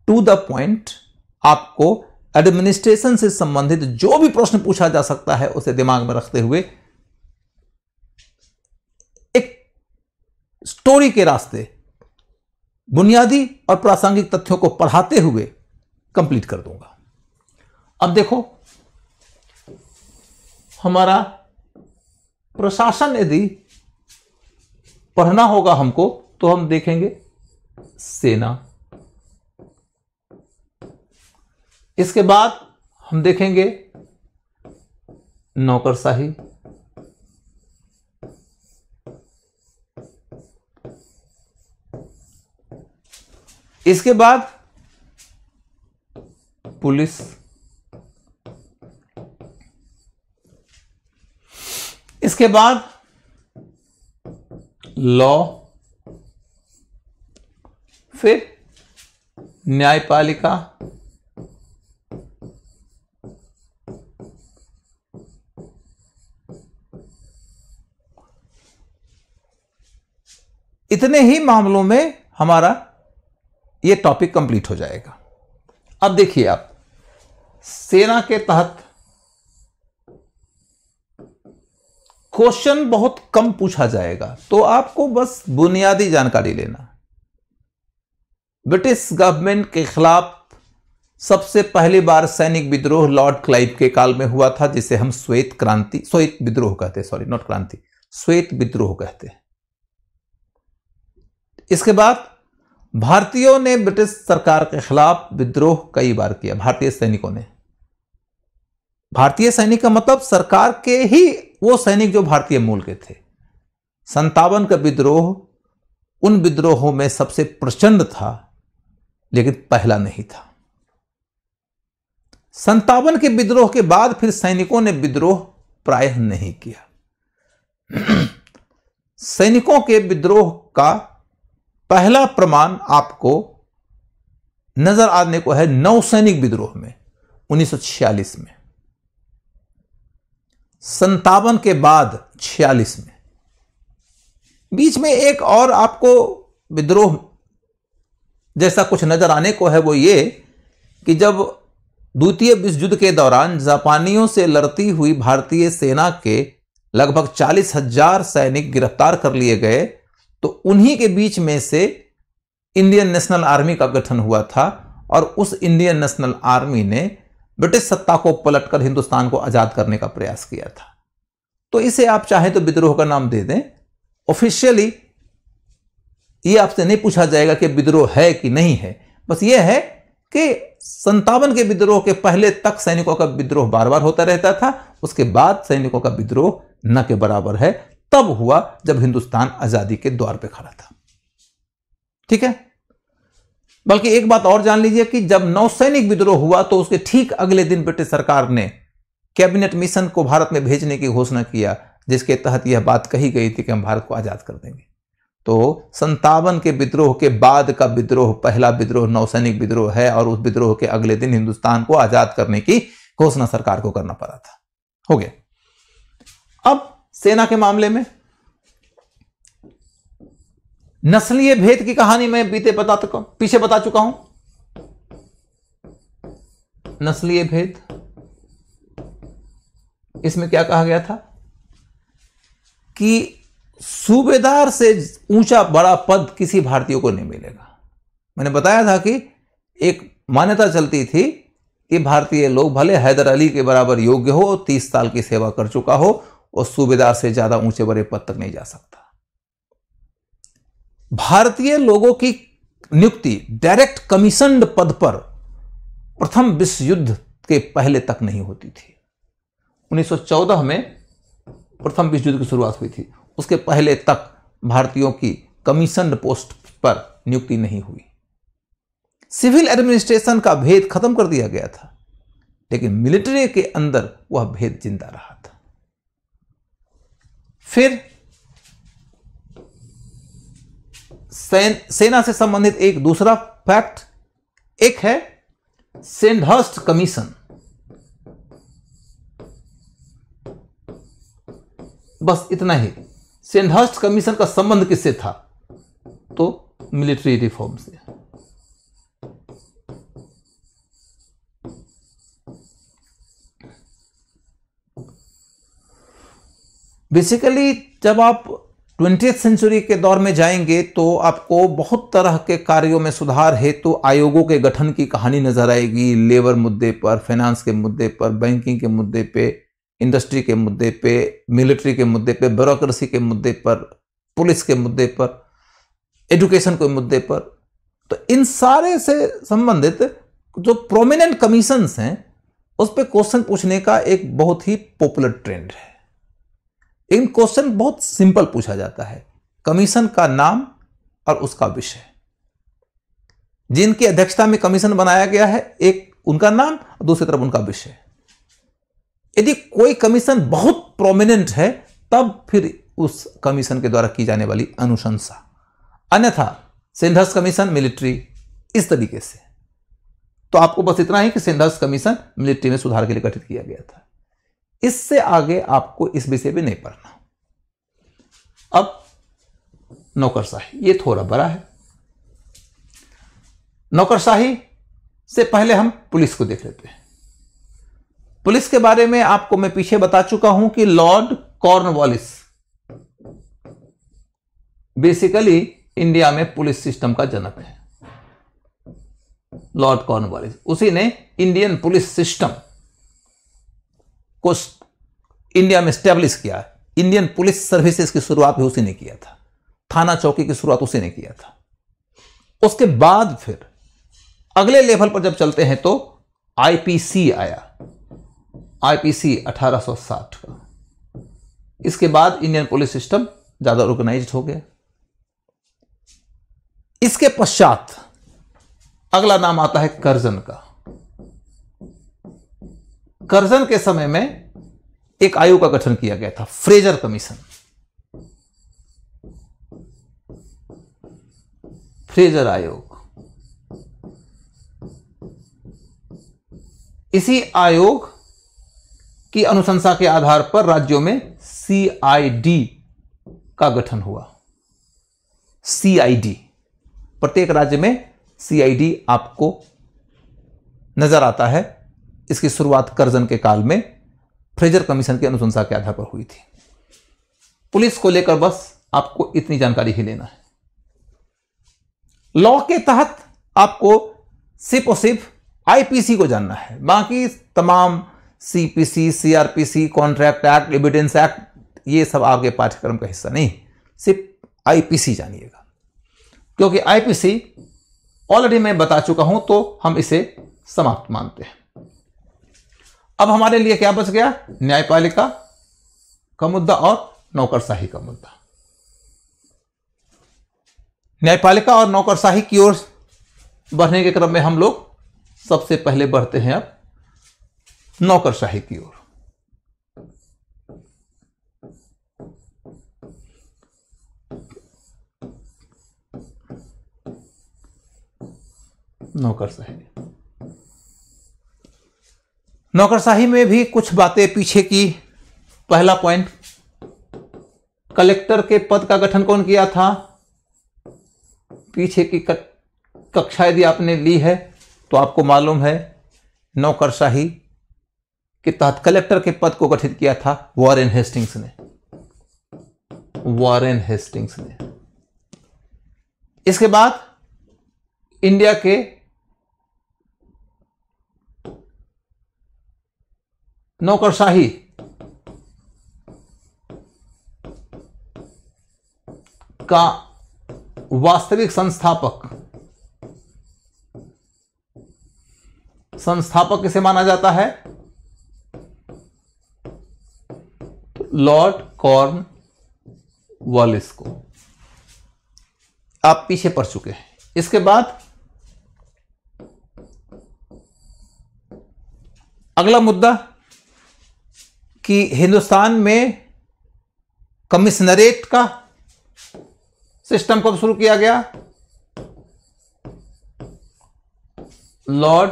टू द पॉइंट आपको एडमिनिस्ट्रेशन से संबंधित जो भी प्रश्न पूछा जा सकता है उसे दिमाग में रखते हुए एक स्टोरी के रास्ते बुनियादी और प्रासंगिक तथ्यों को पढ़ाते हुए कंप्लीट कर दूंगा। अब देखो, हमारा प्रशासन यदि पढ़ना होगा हमको तो हम देखेंगे सेना, इसके बाद हम देखेंगे नौकरशाही, इसके बाद पुलिस, इसके बाद लॉ, फिर न्यायपालिका, इतने ही मामलों में हमारा यह टॉपिक कंप्लीट हो जाएगा। अब देखिए आप, सेना के तहत क्वेश्चन बहुत कम पूछा जाएगा, तो आपको बस बुनियादी जानकारी लेना। ब्रिटिश गवर्नमेंट के खिलाफ सबसे पहली बार सैनिक विद्रोह लॉर्ड क्लाइव के काल में हुआ था, जिसे हम श्वेत विद्रोह कहते हैं। इसके बाद भारतीयों ने ब्रिटिश सरकार के खिलाफ विद्रोह कई बार किया। भारतीय सैनिक का मतलब सरकार के ही वो सैनिक जो भारतीय मूल के थे। 57 का विद्रोह उन विद्रोहों में सबसे प्रचंड था, लेकिन पहला नहीं था। 57 के विद्रोह के बाद फिर सैनिकों ने विद्रोह प्रायः नहीं किया। सैनिकों के विद्रोह का पहला प्रमाण आपको नजर आने को है नौसैनिक विद्रोह में 1946 में। 57 के बाद 46 में बीच में एक और आपको विद्रोह जैसा कुछ नजर आने को है, वो ये कि जब द्वितीय विश्वयुद्ध के दौरान जापानियों से लड़ती हुई भारतीय सेना के लगभग 40,000 सैनिक गिरफ्तार कर लिए गए, तो उन्हीं के बीच में से इंडियन नेशनल आर्मी का गठन हुआ था और उस इंडियन नेशनल आर्मी ने ब्रिटिश सत्ता को पलटकर हिंदुस्तान को आजाद करने का प्रयास किया था। तो इसे आप चाहें तो विद्रोह का नाम दे दें। ऑफिशियली ये आपसे नहीं पूछा जाएगा कि विद्रोह है कि नहीं है, बस ये है कि 57 के विद्रोह के पहले तक सैनिकों का विद्रोह बार बार होता रहता था, उसके बाद सैनिकों का विद्रोह न के बराबर है, तब हुआ जब हिंदुस्तान आजादी के द्वार पर खड़ा था। ठीक है, बल्कि एक बात और जान लीजिए कि जब नौसैनिक विद्रोह हुआ तो उसके ठीक अगले दिन ब्रिटिश सरकार ने कैबिनेट मिशन को भारत में भेजने की घोषणा किया, जिसके तहत यह बात कही गई थी कि हम भारत को आज़ाद कर देंगे। तो 57 के विद्रोह के बाद का विद्रोह, पहला विद्रोह नौसैनिक विद्रोह है, और उस विद्रोह के अगले दिन हिंदुस्तान को आज़ाद करने की घोषणा सरकार को करना पड़ा था। हो गया। अब सेना के मामले में नस्लीय भेद की कहानी मैं पीछे बता चुका हूं। नस्लीय भेद, इसमें क्या कहा गया था कि सूबेदार से ऊंचा बड़ा पद किसी भारतीय को नहीं मिलेगा। मैंने बताया था कि एक मान्यता चलती थी कि भारतीय लोग भले हैदर अली के बराबर योग्य हो, 30 साल की सेवा कर चुका हो, और सूबेदार से ज्यादा ऊंचे बड़े पद तक नहीं जा सकता। भारतीय लोगों की नियुक्ति डायरेक्ट कमीशन्ड पद पर प्रथम विश्व युद्ध के पहले तक नहीं होती थी। 1914 में प्रथम विश्व युद्ध की शुरुआत हुई थी, उसके पहले तक भारतीयों की कमीशन्ड पोस्ट पर नियुक्ति नहीं हुई। सिविल एडमिनिस्ट्रेशन का भेद खत्म कर दिया गया था, लेकिन मिलिट्री के अंदर वह भेद जिंदा रहा था। फिर सेना से संबंधित एक दूसरा फैक्ट, एक है सेंडहर्स्ट कमीशन। बस इतना ही। सेंडहर्स्ट कमीशन का संबंध किससे था? तो मिलिट्री रिफॉर्म से। बेसिकली जब आप 20वीं सेंचुरी के दौर में जाएंगे तो आपको बहुत तरह के कार्यों में सुधार हेतु तो आयोगों के गठन की कहानी नजर आएगी। लेबर मुद्दे पर, फाइनेंस के मुद्दे पर, बैंकिंग के मुद्दे पे, इंडस्ट्री के मुद्दे पे, मिलिट्री के मुद्दे पे, ब्यूरोक्रेसी के मुद्दे पर, पुलिस के मुद्दे पर, एजुकेशन के मुद्दे पर। तो इन सारे से संबंधित जो प्रोमिनेंट कमीशंस हैं उस पर क्वेश्चन पूछने का एक बहुत ही पॉपुलर ट्रेंड है। इन क्वेश्चन बहुत सिंपल पूछा जाता है, कमीशन का नाम और उसका विषय, जिनकी अध्यक्षता में कमीशन बनाया गया है, एक उनका नाम और दूसरी तरफ उनका विषय। यदि कोई कमीशन बहुत प्रोमिनेंट है तब फिर उस कमीशन के द्वारा की जाने वाली अनुशंसा, अन्यथा सेंडहर्स्ट कमीशन मिलिट्री, इस तरीके से। तो आपको बस इतना ही कि सेंडहर्स्ट कमीशन मिलिट्री में सुधार के लिए गठित किया गया था। इससे आगे आपको इस विषय पे नहीं पढ़ना। अब नौकरशाही, ये थोड़ा बड़ा है। नौकरशाही से पहले हम पुलिस को देख लेते हैं। पुलिस के बारे में आपको मैं पीछे बता चुका हूं कि लॉर्ड कॉर्नवॉलिस बेसिकली इंडिया में पुलिस सिस्टम का जनक है। लॉर्ड कॉर्नवॉलिस, उसी ने इंडियन पुलिस सिस्टम को इंडिया में स्टैब्लिश किया। इंडियन पुलिस सर्विसेज की शुरुआत भी उसी ने किया था, थाना चौकी की शुरुआत उसी ने किया था। उसके बाद फिर अगले लेवल पर जब चलते हैं तो आईपीसी आया, आईपीसी 1860 का। इसके बाद इंडियन पुलिस सिस्टम ज्यादा ऑर्गेनाइज्ड हो गया। इसके पश्चात अगला नाम आता है करजन का। करजन के समय में एक आयोग का गठन किया गया था, फ्रेजर कमीशन। फ्रेजर आयोग, इसी आयोग की अनुशंसा के आधार पर राज्यों में सीआईडी का गठन हुआ। सीआईडी, प्रत्येक राज्य में सीआईडी आपको नजर आता है। इसकी शुरुआत करजन के काल में फ्रेजर कमीशन की अनुशंसा के आधार पर हुई थी। पुलिस को लेकर बस आपको इतनी जानकारी ही लेना है। लॉ के तहत आपको सिर्फ और सिर्फ आईपीसी को जानना है, बाकी तमाम CPC, CrPC, contract act, evidence act, ये सब आपके पाठ्यक्रम का हिस्सा नहीं। सिर्फ आईपीसी जानिएगा, क्योंकि आईपीसी ऑलरेडी मैं बता चुका हूं, तो हम इसे समाप्त मानते हैं। अब हमारे लिए क्या बच गया? न्यायपालिका का मुद्दा और नौकरशाही का मुद्दा। न्यायपालिका और नौकरशाही की ओर बढ़ने के क्रम में हम लोग सबसे पहले बढ़ते हैं अब नौकरशाही की ओर। नौकरशाही में भी कुछ बातें पीछे की। पहला पॉइंट, कलेक्टर के पद का गठन कौन किया था? पीछे की कक्षा यदि आपने ली है तो आपको मालूम है नौकरशाही के तहत कलेक्टर के पद को गठित किया था वॉरेन हेस्टिंग्स ने। इसके बाद इंडिया के नौकरशाही का वास्तविक संस्थापक किसे माना जाता है? लॉर्ड कॉर्नवॉलिस को। आप पीछे पड़ चुके हैं। इसके बाद अगला मुद्दा कि हिंदुस्तान में कमिश्नरेट का सिस्टम कब शुरू किया गया? लॉर्ड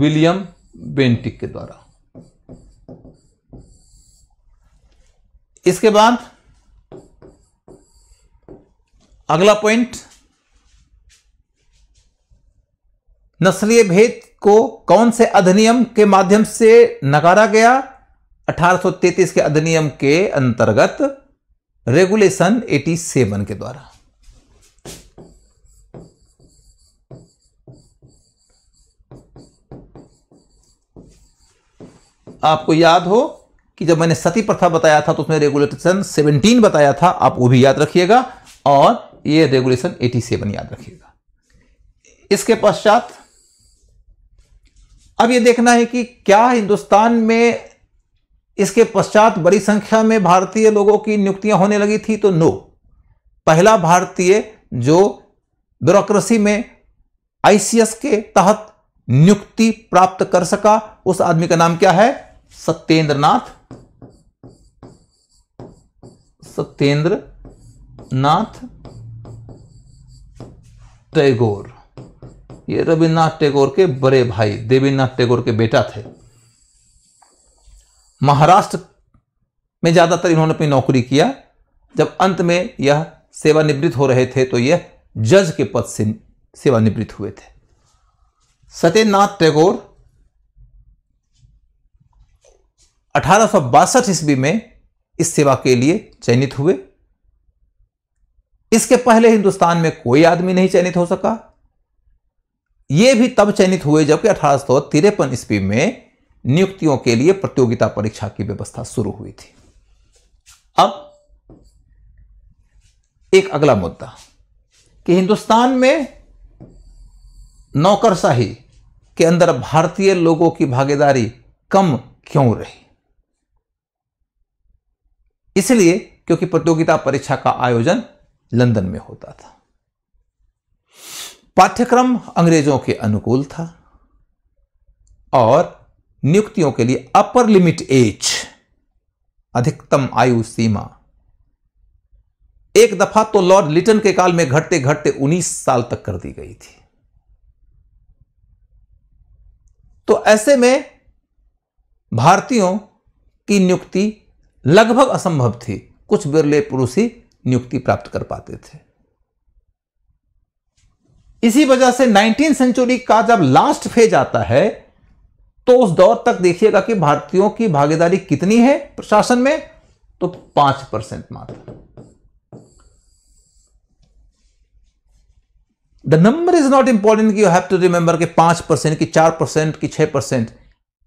विलियम बेंटिक के द्वारा। इसके बाद अगला पॉइंट, नस्लीय भेद को कौन से अधिनियम के माध्यम से नकारा गया? 1833 के अधिनियम के अंतर्गत रेगुलेशन 87 के द्वारा। आपको याद हो कि जब मैंने सती प्रथा बताया था तो उसमें रेगुलेशन 17 बताया था, आप वो भी याद रखिएगा, और ये रेगुलेशन 87 याद रखिएगा। इसके पश्चात अब ये देखना है कि क्या हिंदुस्तान में इसके पश्चात बड़ी संख्या में भारतीय लोगों की नियुक्तियां होने लगी थी? तो नो, पहला भारतीय जो ब्यूरोक्रेसी में आईसीएस के तहत नियुक्ति प्राप्त कर सका उस आदमी का नाम क्या है? सत्येंद्रनाथ टैगोर। ये रविन्द्रनाथ टैगोर के बड़े भाई देवेंद्रनाथ टैगोर के बेटा थे। महाराष्ट्र में ज्यादातर इन्होंने अपनी नौकरी किया। जब अंत में यह सेवानिवृत्त हो रहे थे तो यह जज के पद से सेवानिवृत्त हुए थे। सत्येंद्रनाथ टैगोर 1862 ईस्वी में इस सेवा के लिए चयनित हुए। इसके पहले हिंदुस्तान में कोई आदमी नहीं चयनित हो सका। यह भी तब चयनित हुए जबकि 1853 ईस्वी में नियुक्तियों के लिए प्रतियोगिता परीक्षा की व्यवस्था शुरू हुई थी। अब एक अगला मुद्दा कि हिंदुस्तान में नौकरशाही के अंदर भारतीय लोगों की भागीदारी कम क्यों रही? इसलिए क्योंकि प्रतियोगिता परीक्षा का आयोजन लंदन में होता था। पाठ्यक्रम अंग्रेजों के अनुकूल था और नियुक्तियों के लिए अपर लिमिट एज, अधिकतम आयु सीमा, एक दफा तो लॉर्ड लिटन के काल में घटते घटते 19 साल तक कर दी गई थी। तो ऐसे में भारतीयों की नियुक्ति लगभग असंभव थी। कुछ बिरले पुरुष ही नियुक्ति प्राप्त कर पाते थे। इसी वजह से 19वीं सेंचुरी का जब लास्ट फेज आता है तो उस दौर तक देखिएगा कि भारतीयों की भागीदारी कितनी है प्रशासन में, तो 5% मात्र। The number is not important कि यू हैव टू रिमेंबर कि 5% की, 4% की, 6%।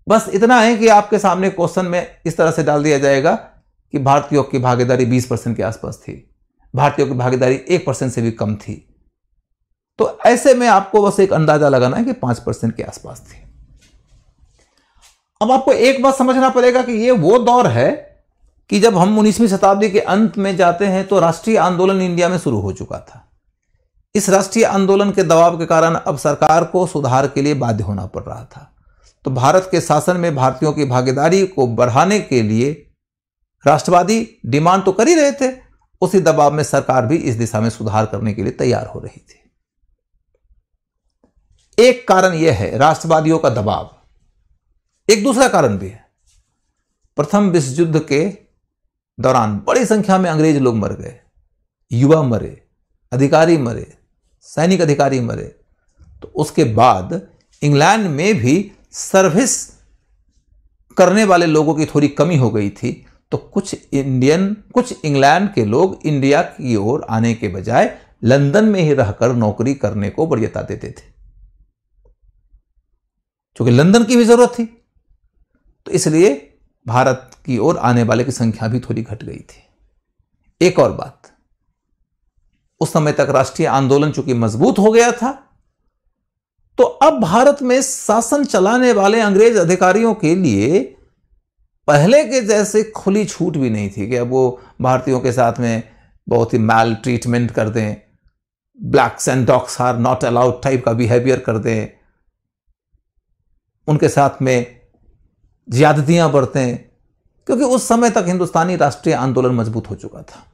बस इतना है कि आपके सामने क्वेश्चन में इस तरह से डाल दिया जाएगा कि भारतीयों की भागीदारी 20% के आसपास थी, भारतीयों की भागीदारी 1% से भी कम थी। तो ऐसे में आपको बस एक अंदाजा लगाना है कि 5% के आसपास थी। अब आपको एक बात समझना पड़ेगा कि ये वो दौर है कि जब हम 19वीं शताब्दी के अंत में जाते हैं तो राष्ट्रीय आंदोलन इंडिया में शुरू हो चुका था। इस राष्ट्रीय आंदोलन के दबाव के कारण अब सरकार को सुधार के लिए बाध्य होना पड़ रहा था। तो भारत के शासन में भारतीयों की भागीदारी को बढ़ाने के लिए राष्ट्रवादी डिमांड तो कर ही रहे थे, उसी दबाव में सरकार भी इस दिशा में सुधार करने के लिए तैयार हो रही थी। एक कारण यह है राष्ट्रवादियों का दबाव। एक दूसरा कारण भी है, प्रथम विश्व युद्ध के दौरान बड़ी संख्या में अंग्रेज लोग मर गए, युवा मरे, अधिकारी मरे, सैनिक अधिकारी मरे। तो उसके बाद इंग्लैंड में भी सर्विस करने वाले लोगों की थोड़ी कमी हो गई थी, तो कुछ इंग्लैंड के लोग इंडिया की ओर आने के बजाय लंदन में ही रहकर नौकरी करने को बढ़िया देते थे, क्योंकि लंदन की भी जरूरत थी। तो इसलिए भारत की ओर आने वाले की संख्या भी थोड़ी घट गई थी। एक और बात, उस समय तक राष्ट्रीय आंदोलन चूंकि मजबूत हो गया था, तो अब भारत में शासन चलाने वाले अंग्रेज अधिकारियों के लिए पहले के जैसे खुली छूट भी नहीं थी कि अब वो भारतीयों के साथ में बहुत ही मैल ट्रीटमेंट कर दें, blacks and dogs are not allowed type का बिहेवियर कर दें, उनके साथ में ज्यादतियां बरतें, क्योंकि उस समय तक हिंदुस्तानी राष्ट्रीय आंदोलन मजबूत हो चुका था।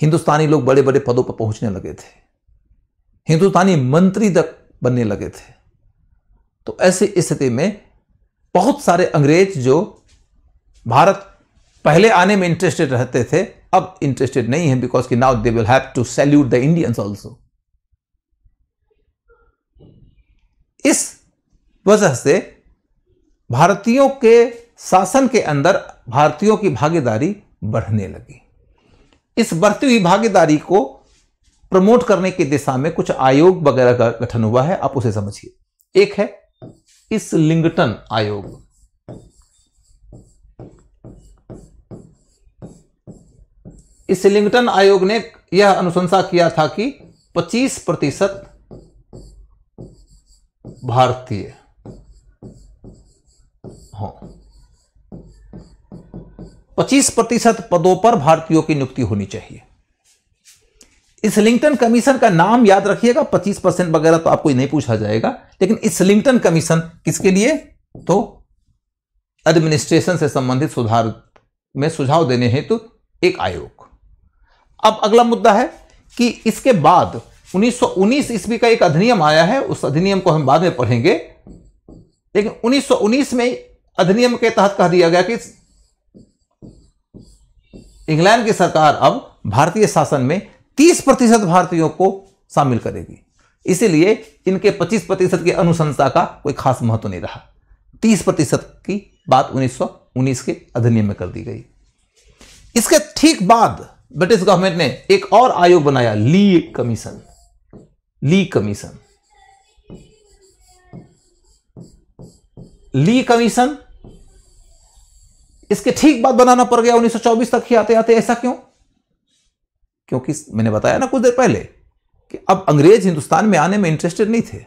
हिंदुस्तानी लोग बड़े बड़े पदों पर पहुंचने लगे थे, हिंदुस्तानी मंत्री तक बनने लगे थे। तो ऐसी स्थिति में बहुत सारे अंग्रेज जो भारत पहले आने में इंटरेस्टेड रहते थे, अब इंटरेस्टेड नहीं है, बिकॉज कि now they will have to salute the Indians also. इस वजह से भारतीयों के शासन के अंदर भारतीयों की भागीदारी बढ़ने लगी। इस बढ़ती हुई भागीदारी को प्रमोट करने की दिशा में कुछ आयोग वगैरह का गठन हुआ है, आप उसे समझिए। एक है इस्लिंगटन आयोग। इस्लिंगटन आयोग ने यह अनुशंसा किया था कि 25% भारतीय हों, 25% पदों पर भारतीयों की नियुक्ति होनी चाहिए। इस्लिंगटन कमीशन का नाम याद रखिएगा, 25% वगैरह तो आपको नहीं पूछा जाएगा, लेकिन इस्लिंगटन कमीशन किसके लिए? तो एडमिनिस्ट्रेशन से संबंधित सुधार में सुझाव देने हेतु एक आयोग। अब अगला मुद्दा है कि इसके बाद 1919 ईस्वी का एक अधिनियम आया है, उस अधिनियम को हम बाद में पढ़ेंगे, लेकिन 1919 में अधिनियम के तहत कह दिया गया कि इंग्लैंड की सरकार अब भारतीय शासन में 30% भारतीयों को शामिल करेगी। इसीलिए इनके 25% की अनुशंसा का कोई खास महत्व नहीं रहा, 30% की बात 1919 के अधिनियम में कर दी गई। इसके ठीक बाद ब्रिटिश गवर्नमेंट ने एक और आयोग बनाया, Lee commission. Lee commission, Lee commission इसके ठीक बाद बनाना पड़ गया 1924 तक ही आते आते। ऐसा क्यों? क्योंकि मैंने बताया ना कुछ देर पहले कि अब अंग्रेज हिंदुस्तान में आने में इंटरेस्टेड नहीं थे।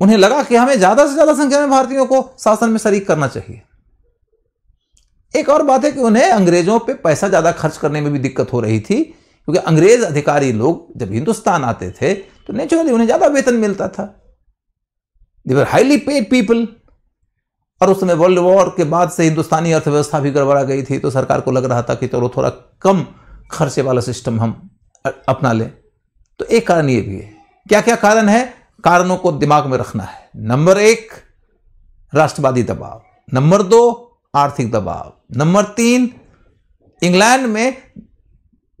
उन्हें लगा कि हमें ज्यादा से ज्यादा संख्या में भारतीयों को शासन में शरीक करना चाहिए। एक और बात है कि उन्हें अंग्रेजों पे पैसा ज़्यादा खर्च करने में भी दिक्कत हो रही थी, क्योंकि अंग्रेज अधिकारी लोग जब हिंदुस्तान आते थे तो नेचुरली उन्हें ज़्यादा वेतन मिलता था, they were highly paid people. और उस समय वर्ल्ड वॉर के बाद से हिंदुस्तानी अर्थव्यवस्था भी गड़बड़ा गई थी, तो सरकार को लग रहा था कि चलो थोड़ा कम खर्चे वाला सिस्टम हम अपना लें। तो एक कारण ये भी है। क्या क्या कारण है? कारणों को दिमाग में रखना है। नंबर 1 राष्ट्रवादी दबाव, नंबर 2 आर्थिक दबाव, नंबर 3 इंग्लैंड में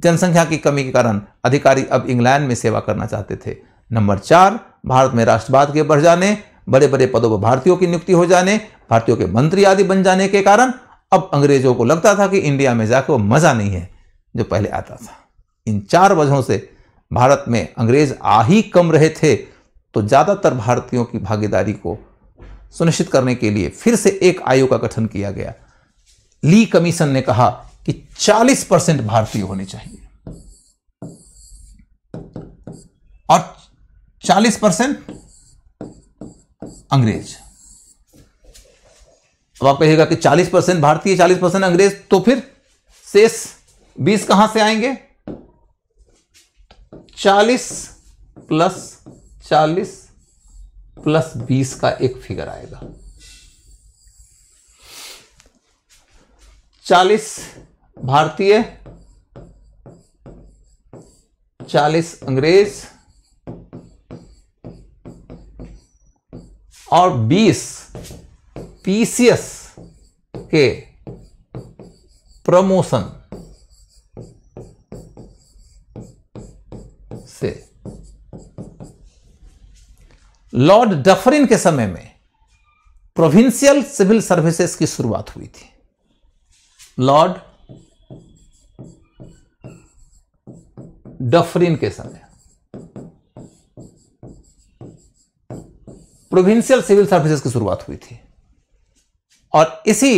जनसंख्या की कमी के कारण अधिकारी अब इंग्लैंड में सेवा करना चाहते थे, नंबर 4 भारत में राष्ट्रवाद के बढ़ जाने, बड़े बड़े पदों पर भारतीयों की नियुक्ति हो जाने, भारतीयों के मंत्री आदि बन जाने के कारण अब अंग्रेजों को लगता था कि इंडिया में जाकर वो मजा नहीं है जो पहले आता था। इन 4 वजहों से भारत में अंग्रेज आ ही कम रहे थे, तो ज्यादातर भारतीयों की भागीदारी को सुनिश्चित करने के लिए फिर से एक आयोग का गठन किया गया। ली कमीशन ने कहा कि 40% भारतीय होने चाहिए, और 40% अंग्रेज। अब आप कहिएगा कि 40% भारतीय, 40% अंग्रेज, तो फिर शेष 20 कहां से आएंगे? 40 + 40 + 20 का एक फिगर आएगा। 40 भारतीय, 40 अंग्रेज, और 20 पीसीएस के प्रमोशन से। लॉर्ड डफरिन के समय में प्रोविंशियल सिविल सर्विसेज की शुरुआत हुई थी। लॉर्ड डफरिन के समय प्रोविंशियल सिविल सर्विसेज की शुरुआत हुई थी और इसी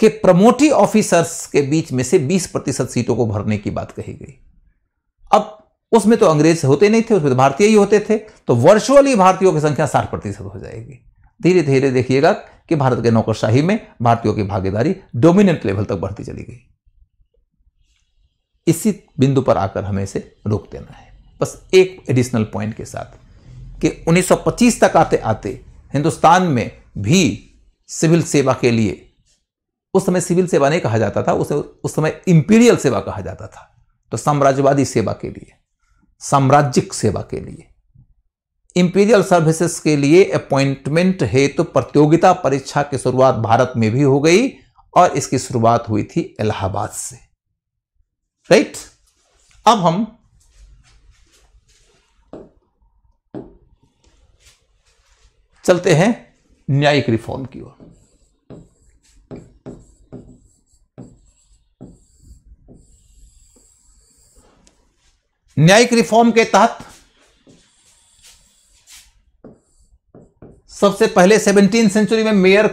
के प्रमोटी ऑफिसर्स के बीच में से 20% सीटों को भरने की बात कही गई। अब उसमें तो अंग्रेज होते नहीं थे, उसमें तो भारतीय ही होते थे, तो वर्चुअली भारतीयों की संख्या 60% हो जाएगी। धीरे धीरे देखिएगा कि भारत के नौकरशाही में भारतीयों की भागीदारी डोमिनेंट लेवल तक बढ़ती चली गई। इसी बिंदु पर आकर हमें इसे रोक देना है, बस एक एडिशनल पॉइंट के साथ कि 1925 तक आते आते हिंदुस्तान में भी सिविल सेवा के लिए, उस समय सिविल सेवा नहीं कहा जाता था, उस समय इंपीरियल सेवा कहा जाता था, तो साम्राज्यवादी सेवा के लिए, साम्राज्यिक सेवा के लिए, इंपीरियल सर्विसेज के लिए अपॉइंटमेंट हेतु प्रतियोगिता परीक्षा की शुरुआत भारत में भी हो गई और इसकी शुरुआत हुई थी इलाहाबाद से। राइट, अब हम चलते हैं न्यायिक रिफॉर्म की ओर। न्यायिक रिफॉर्म के तहत सबसे पहले 17वीं सेंचुरी में मेयर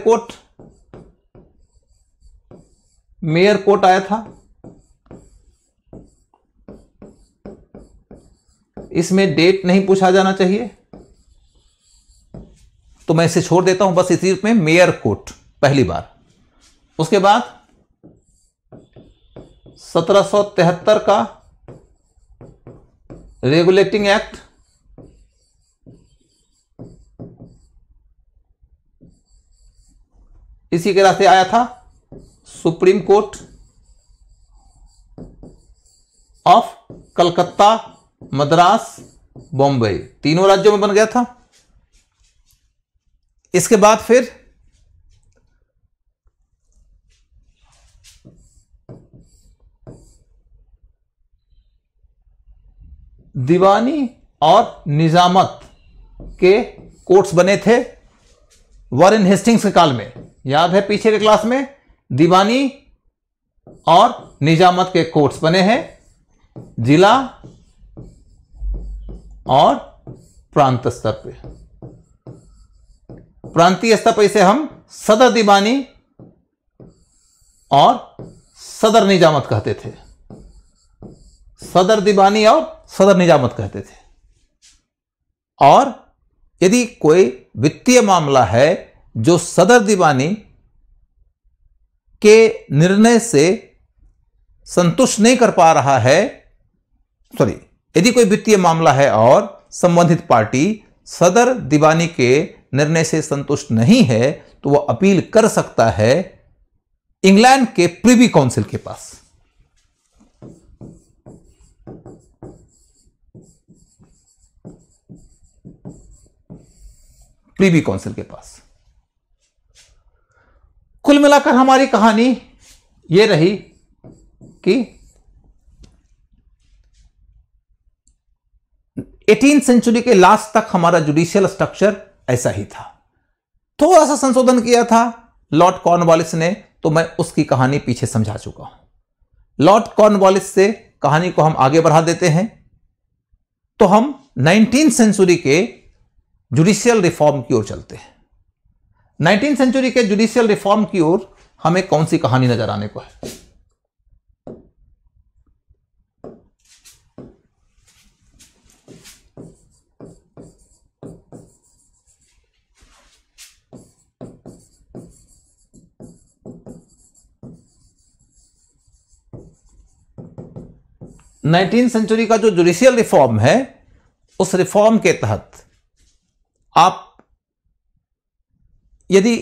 कोर्ट आया था। इसमें डेट नहीं पूछा जाना चाहिए तो मैं इसे छोड़ देता हूं, बस इसी रूप में मेयर कोर्ट पहली बार। उसके बाद 1773 का रेगुलेटिंग एक्ट, इसी के रास्ते आया था supreme court of Calcutta, Madras, Bombay, तीनों राज्यों में बन गया था। इसके बाद फिर 1 दीवानी और निजामत के कोर्ट्स बने थे वॉरेन हेस्टिंग्स के काल में। याद है पीछे के क्लास में दीवानी और निजामत के कोर्ट्स बने हैं, जिला और प्रांत स्तर पे। प्रांतीय स्तर पर इसे हम सदर दीवानी और सदर निजामत कहते थे, सदर दीवानी और सदर निजामत कहते थे। और यदि कोई वित्तीय मामला है जो सदर दीवानी के निर्णय से संतुष्ट नहीं कर पा रहा है, सॉरी, यदि कोई वित्तीय मामला है और संबंधित पार्टी सदर दीवानी के निर्णय से संतुष्ट नहीं है तो वह अपील कर सकता है इंग्लैंड के प्रिवी काउंसिल के पास। प्रिवी काउंसिल के पास। कुल मिलाकर हमारी कहानी यह रही कि 18वीं सेंचुरी के लास्ट तक हमारा जुडिशियल स्ट्रक्चर ऐसा ही था। थोड़ा सा संशोधन किया था लॉर्ड कॉर्नवॉलिस ने, तो मैं उसकी कहानी पीछे समझा चुका हूं। लॉर्ड कॉर्नवॉलिस से कहानी को हम आगे बढ़ा देते हैं तो हम 19वीं सेंचुरी के जुडिशियल रिफॉर्म की ओर चलते हैं। 19वीं सेंचुरी के जुडिशियल रिफॉर्म की ओर हमें कौन सी कहानी नजर आने को है? नाइनटीन सेंचुरी का जो जुडिशियल रिफॉर्म है, उस रिफॉर्म के तहत आप यदि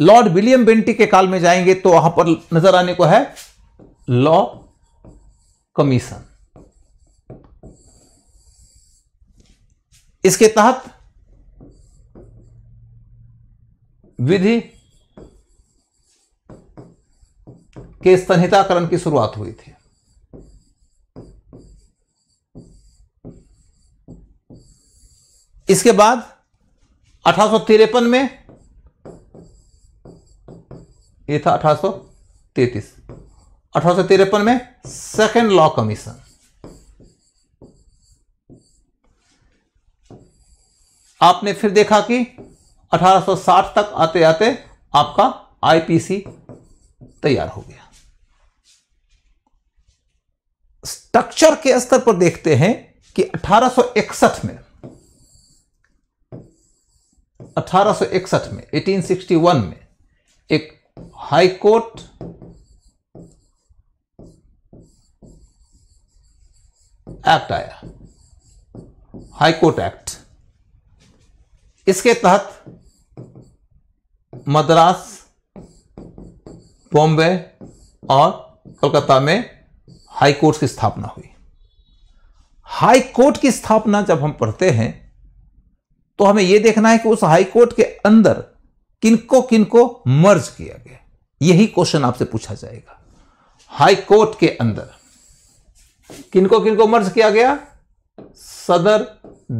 लॉर्ड विलियम बेंटिक के काल में जाएंगे तो वहां पर नजर आने को है लॉ कमीशन। इसके तहत विधि के संहिताकरण की शुरुआत हुई थी। इसके बाद 1853 में, ये था 1833, 1853 में सेकेंड लॉ कमीशन। 1860 फिर देखा कि 1860 तक आते आते आपका आईपीसी तैयार हो गया। स्ट्रक्चर के स्तर पर देखते हैं कि 1861 में एक हाई कोर्ट एक्ट आया, हाई कोर्ट एक्ट। इसके तहत मद्रास, बॉम्बे और कोलकाता में हाई कोर्ट की स्थापना हुई। हाई कोर्ट की स्थापना जब हम पढ़ते हैं तो हमें यह देखना है कि उस हाई कोर्ट के अंदर किनको मर्ज किया गया, यही क्वेश्चन आपसे पूछा जाएगा। हाई कोर्ट के अंदर किनको मर्ज किया गया? सदर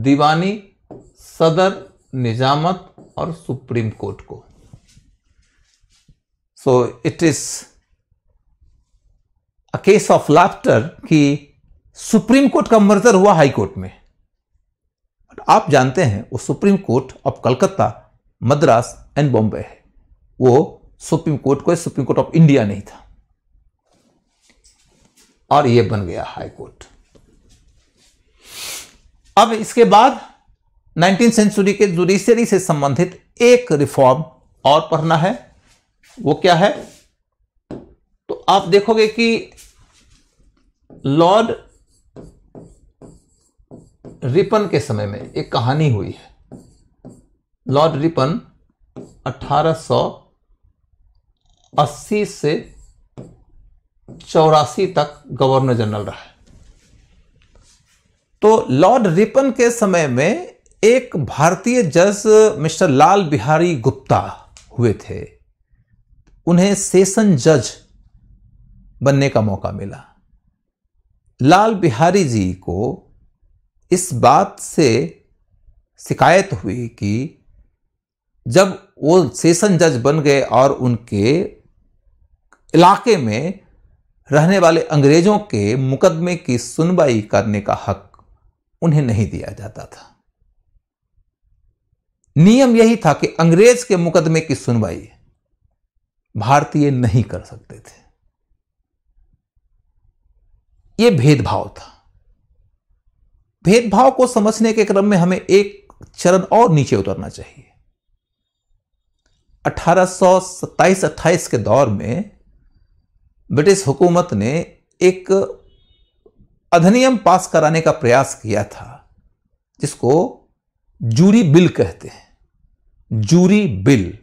दीवानी, सदर निजामत और सुप्रीम कोर्ट को। So it is a case of laughter कि सुप्रीम कोर्ट का मर्जर हुआ हाई कोर्ट में। आप जानते हैं वो supreme court of Calcutta, Madras and Bombay है, वो सुप्रीम कोर्ट को सुप्रीम कोर्ट ऑफ इंडिया नहीं था, और ये बन गया हाई कोर्ट। अब इसके बाद 19वीं सेंचुरी के जुडिशरी से संबंधित एक रिफॉर्म और पढ़ना है, वो क्या है? तो आप देखोगे कि लॉर्ड रिपन के समय में एक कहानी हुई है। लॉर्ड रिपन 1880 से 84 तक गवर्नर जनरल रहा है। तो लॉर्ड रिपन के समय में एक भारतीय जज मिस्टर लाल बिहारी गुप्ता हुए थे, उन्हें सेशन जज बनने का मौका मिला। लाल बिहारी जी को इस बात से शिकायत हुई कि जब वो सेशन जज बन गए और उनके इलाके में रहने वाले अंग्रेजों के मुकदमे की सुनवाई करने का हक उन्हें नहीं दिया जाता था। नियम यही था कि अंग्रेज के मुकदमे की सुनवाई भारतीय नहीं कर सकते थे, यह भेदभाव था। भेदभाव को समझने के क्रम में हमें एक चरण और नीचे उतरना चाहिए। 1827-28 के दौर में ब्रिटिश हुकूमत ने एक अधिनियम पास कराने का प्रयास किया था जिसको जूरी बिल कहते हैं, जूरी बिल।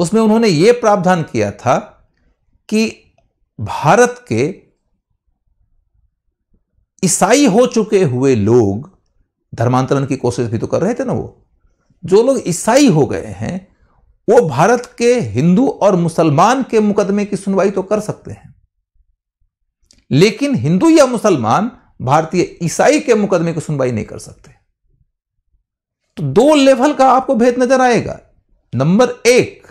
उसमें उन्होंने ये प्रावधान किया था कि भारत के ईसाई हो चुके हुए लोग, धर्मांतरण की कोशिश भी तो कर रहे थे ना वो, जो लोग ईसाई हो गए हैं वो भारत के हिंदू और मुसलमान के मुकदमे की सुनवाई तो कर सकते हैं, लेकिन हिंदू या मुसलमान भारतीय ईसाई के मुकदमे की सुनवाई नहीं कर सकते। तो दो लेवल का आपको भेद नजर आएगा। नंबर 1,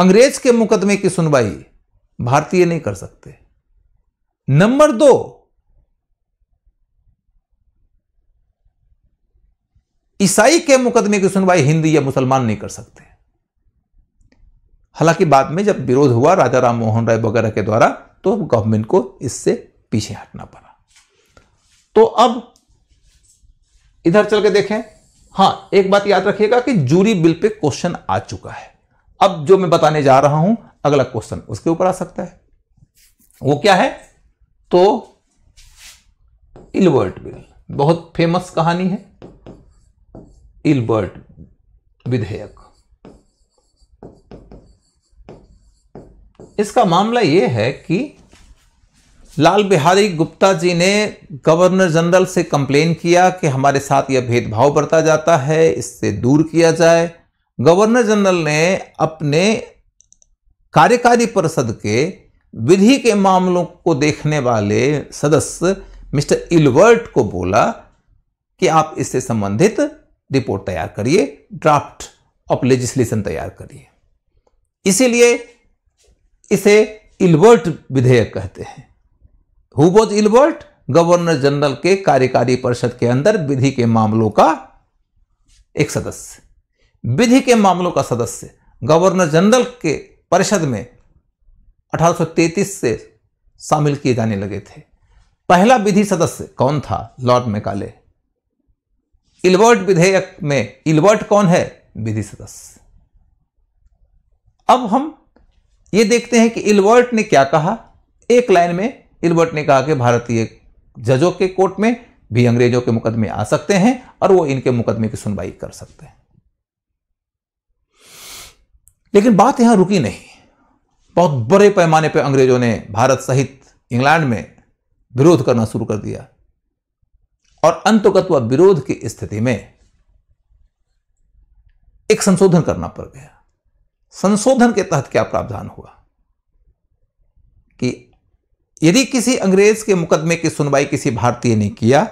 अंग्रेज के मुकदमे की सुनवाई भारतीय नहीं कर सकते। नंबर 2, ईसाई के मुकदमे की सुनवाई हिंदी या मुसलमान नहीं कर सकते। हालांकि बाद में जब विरोध हुआ राजा राम मोहन राय वगैरह के द्वारा, तो गवर्नमेंट को इससे पीछे हटना पड़ा। तो अब इधर चल के देखें। हां, एक बात याद रखिएगा कि जूरी बिल पे क्वेश्चन आ चुका है। अब जो मैं बताने जा रहा हूं अगला क्वेश्चन उसके ऊपर आ सकता है। वो क्या है? तो इलबर्ट बिल, बहुत फेमस कहानी है इलबर्ट विधेयक। इसका मामला यह है कि लाल बिहारी गुप्ता जी ने गवर्नर जनरल से कंप्लेन किया कि हमारे साथ यह भेदभाव बरता जाता है, इससे दूर किया जाए। गवर्नर जनरल ने अपने कार्यकारी परिषद के विधि के मामलों को देखने वाले सदस्य मिस्टर इलबर्ट को बोला कि आप इससे संबंधित रिपोर्ट तैयार करिए, ड्राफ्ट ऑफ लेजिस्लेशन तैयार करिए। इसीलिए इसे इलबर्ट विधेयक कहते हैं। Who was Ilbert? Governor general के कार्यकारी परिषद के अंदर विधि के मामलों का एक सदस्य। विधि के मामलों का सदस्य गवर्नर जनरल के परिषद में 1833 से शामिल किए जाने लगे थे। पहला विधि सदस्य कौन था? Lord Macaulay. इलबर्ट विधेयक में इलबर्ट कौन है? विधि सदस्य। अब हम ये देखते हैं कि इलबर्ट ने क्या कहा। एक लाइन में इलबर्ट ने कहा कि भारतीय जजों के कोर्ट में भी अंग्रेजों के मुकदमे आ सकते हैं और वो इनके मुकदमे की सुनवाई कर सकते हैं। लेकिन बात यहां रुकी नहीं। बहुत बड़े पैमाने पर अंग्रेजों ने भारत सहित इंग्लैंड में विरोध करना शुरू कर दिया और अंतर्गत व विरोध की स्थिति में एक संशोधन करना पड़ गया। संशोधन के तहत क्या प्रावधान हुआ कि यदि किसी अंग्रेज के मुकदमे की सुनवाई किसी भारतीय ने किया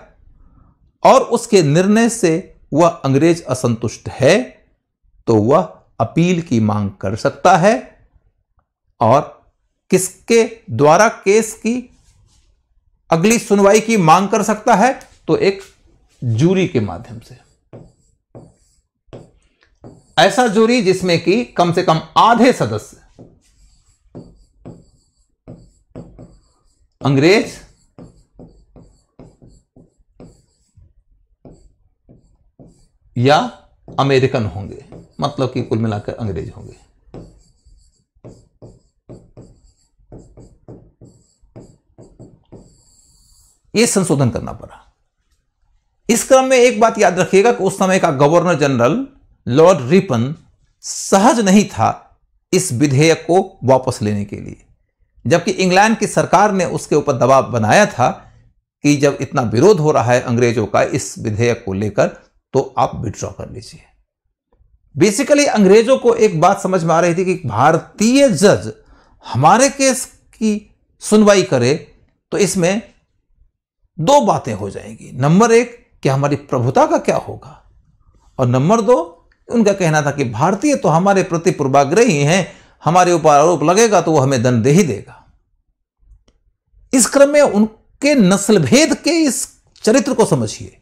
और उसके निर्णय से वह अंग्रेज असंतुष्ट है तो वह अपील की मांग कर सकता है और किसके द्वारा केस की अगली सुनवाई की मांग कर सकता है तो एक जूरी के माध्यम से। ऐसा जूरी जिसमें कि कम से कम आधे सदस्य अंग्रेज या अमेरिकन होंगे, मतलब कि कुल मिलाकर अंग्रेज होंगे। यह संशोधन करना पड़ा। इस क्रम में एक बात याद रखिएगा कि उस समय का गवर्नर जनरल लॉर्ड रिपन सहज नहीं था इस विधेयक को वापस लेने के लिए, जबकि इंग्लैंड की सरकार ने उसके ऊपर दबाव बनाया था कि जब इतना विरोध हो रहा है अंग्रेजों का इस विधेयक को लेकर तो आप विड्रॉ कर लीजिए। बेसिकली अंग्रेजों को एक बात समझ में आ रही थी कि भारतीय जज हमारे केस की सुनवाई करे तो इसमें दो बातें हो जाएंगी। नंबर एक कि हमारी प्रभुता का क्या होगा, और नंबर दो उनका कहना था कि भारतीय तो हमारे प्रति पूर्वाग्रही हैं, हमारे ऊपर आरोप लगेगा तो वो हमें दंड दे ही देगा। इस क्रम में उनके नस्लभेद के इस चरित्र को समझिए।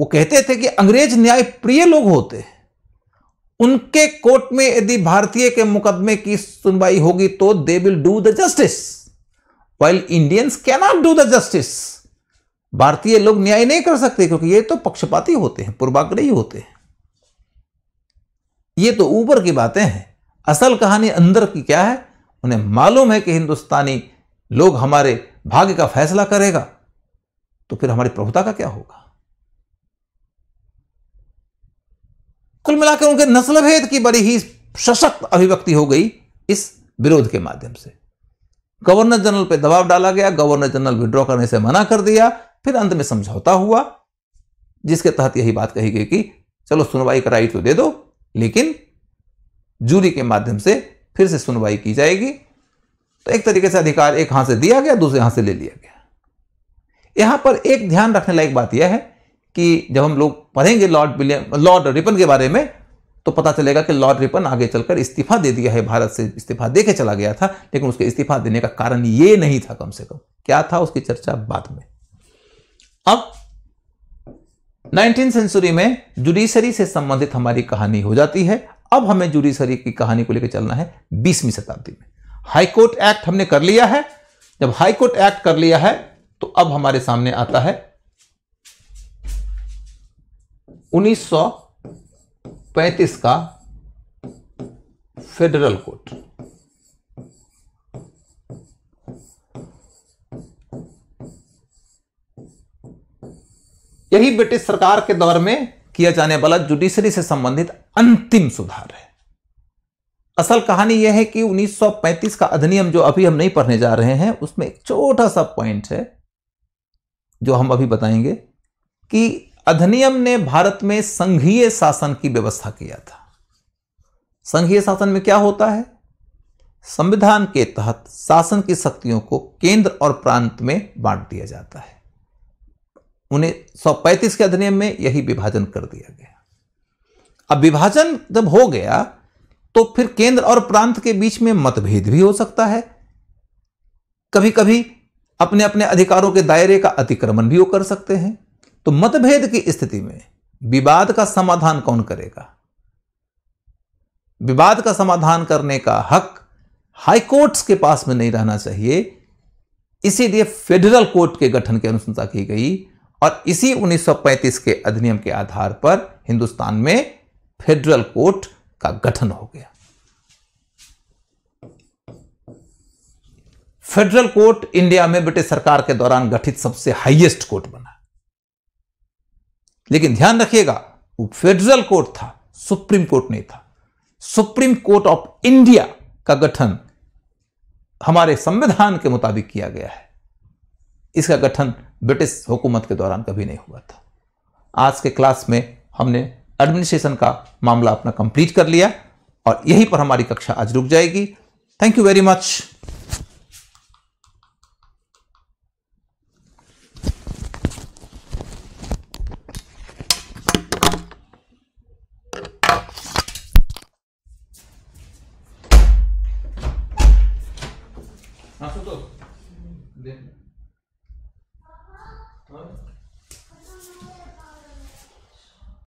वो कहते थे कि अंग्रेज न्याय प्रिय लोग होते हैं, उनके कोर्ट में यदि भारतीय के मुकदमे की सुनवाई होगी तो they will do the justice, while Indians can not do the justice. भारतीय लोग न्याय नहीं कर सकते क्योंकि ये तो पक्षपाती होते हैं, पूर्वाग्रही होते हैं। ये तो ऊपर की बातें हैं, असल कहानी अंदर की क्या है। उन्हें मालूम है कि हिंदुस्तानी लोग हमारे भाग्य का फैसला करेगा तो फिर हमारी प्रभुता का क्या होगा। कुल मिलाकर उनके नस्लभेद की बड़ी ही सशक्त अभिव्यक्ति हो गई इस विरोध के माध्यम से। गवर्नर जनरल पर दबाव डाला गया, गवर्नर जनरल विड्रॉ करने से मना कर दिया। फिर अंत में समझौता हुआ जिसके तहत यही बात कही गई कि चलो सुनवाई का राइट तो दे दो, लेकिन जूरी के माध्यम से फिर से सुनवाई की जाएगी। तो एक तरीके से अधिकार एक हाथ से दिया गया, दूसरे हाथ से ले लिया गया। यहां पर एक ध्यान रखने लायक बात यह है कि जब हम लोग पढ़ेंगे लॉर्ड रिपन के बारे में तो पता चलेगा कि लॉर्ड रिपन आगे चलकर इस्तीफा दे दिया है, भारत से इस्तीफा देके चला गया था। लेकिन उसके इस्तीफा देने का कारण यह नहीं था, कम से कम क्या था उसकी चर्चा बाद में। अब 19वीं सेंचुरी में जुडिशरी से संबंधित हमारी कहानी हो जाती है। अब हमें जुडिशरी की कहानी को लेकर चलना है 20वीं शताब्दी में। हाईकोर्ट एक्ट हमने कर लिया है। जब हाईकोर्ट एक्ट कर लिया है तो अब हमारे सामने आता है 1935 का फेडरल कोर्ट। यही ब्रिटिश सरकार के दौर में किया जाने वाला जुडिशरी से संबंधित अंतिम सुधार है। असल कहानी यह है कि 1935 का अधिनियम जो अभी हम नहीं पढ़ने जा रहे हैं उसमें एक छोटा सा पॉइंट है जो हम अभी बताएंगे कि अधिनियम ने भारत में संघीय शासन की व्यवस्था किया था। संघीय शासन में क्या होता है? संविधान के तहत शासन की शक्तियों को केंद्र और प्रांत में बांट दिया जाता है। 1935 के अधिनियम में यही विभाजन कर दिया गया। अब विभाजन जब हो गया तो फिर केंद्र और प्रांत के बीच में मतभेद भी हो सकता है, कभी कभी अपने अपने अधिकारों के दायरे का अतिक्रमण भी वो कर सकते हैं। तो मतभेद की स्थिति में विवाद का समाधान कौन करेगा? विवाद का समाधान करने का हक हाईकोर्ट्स के पास में नहीं रहना चाहिए, इसीलिए फेडरल कोर्ट के गठन की अनुशंसा की गई और इसी 1935 के अधिनियम के आधार पर हिंदुस्तान में फेडरल कोर्ट का गठन हो गया। फेडरल कोर्ट इंडिया में ब्रिटिश सरकार के दौरान गठित सबसे हाईएस्ट कोर्ट बना, लेकिन ध्यान रखिएगा वो फेडरल कोर्ट था, सुप्रीम कोर्ट नहीं था। सुप्रीम कोर्ट ऑफ इंडिया का गठन हमारे संविधान के मुताबिक किया गया है, इसका गठन ब्रिटिश हुकूमत के दौरान कभी नहीं हुआ था। आज के क्लास में हमने एडमिनिस्ट्रेशन का मामला अपना कंप्लीट कर लिया और यहीं पर हमारी कक्षा आज रुक जाएगी। Thank you very much.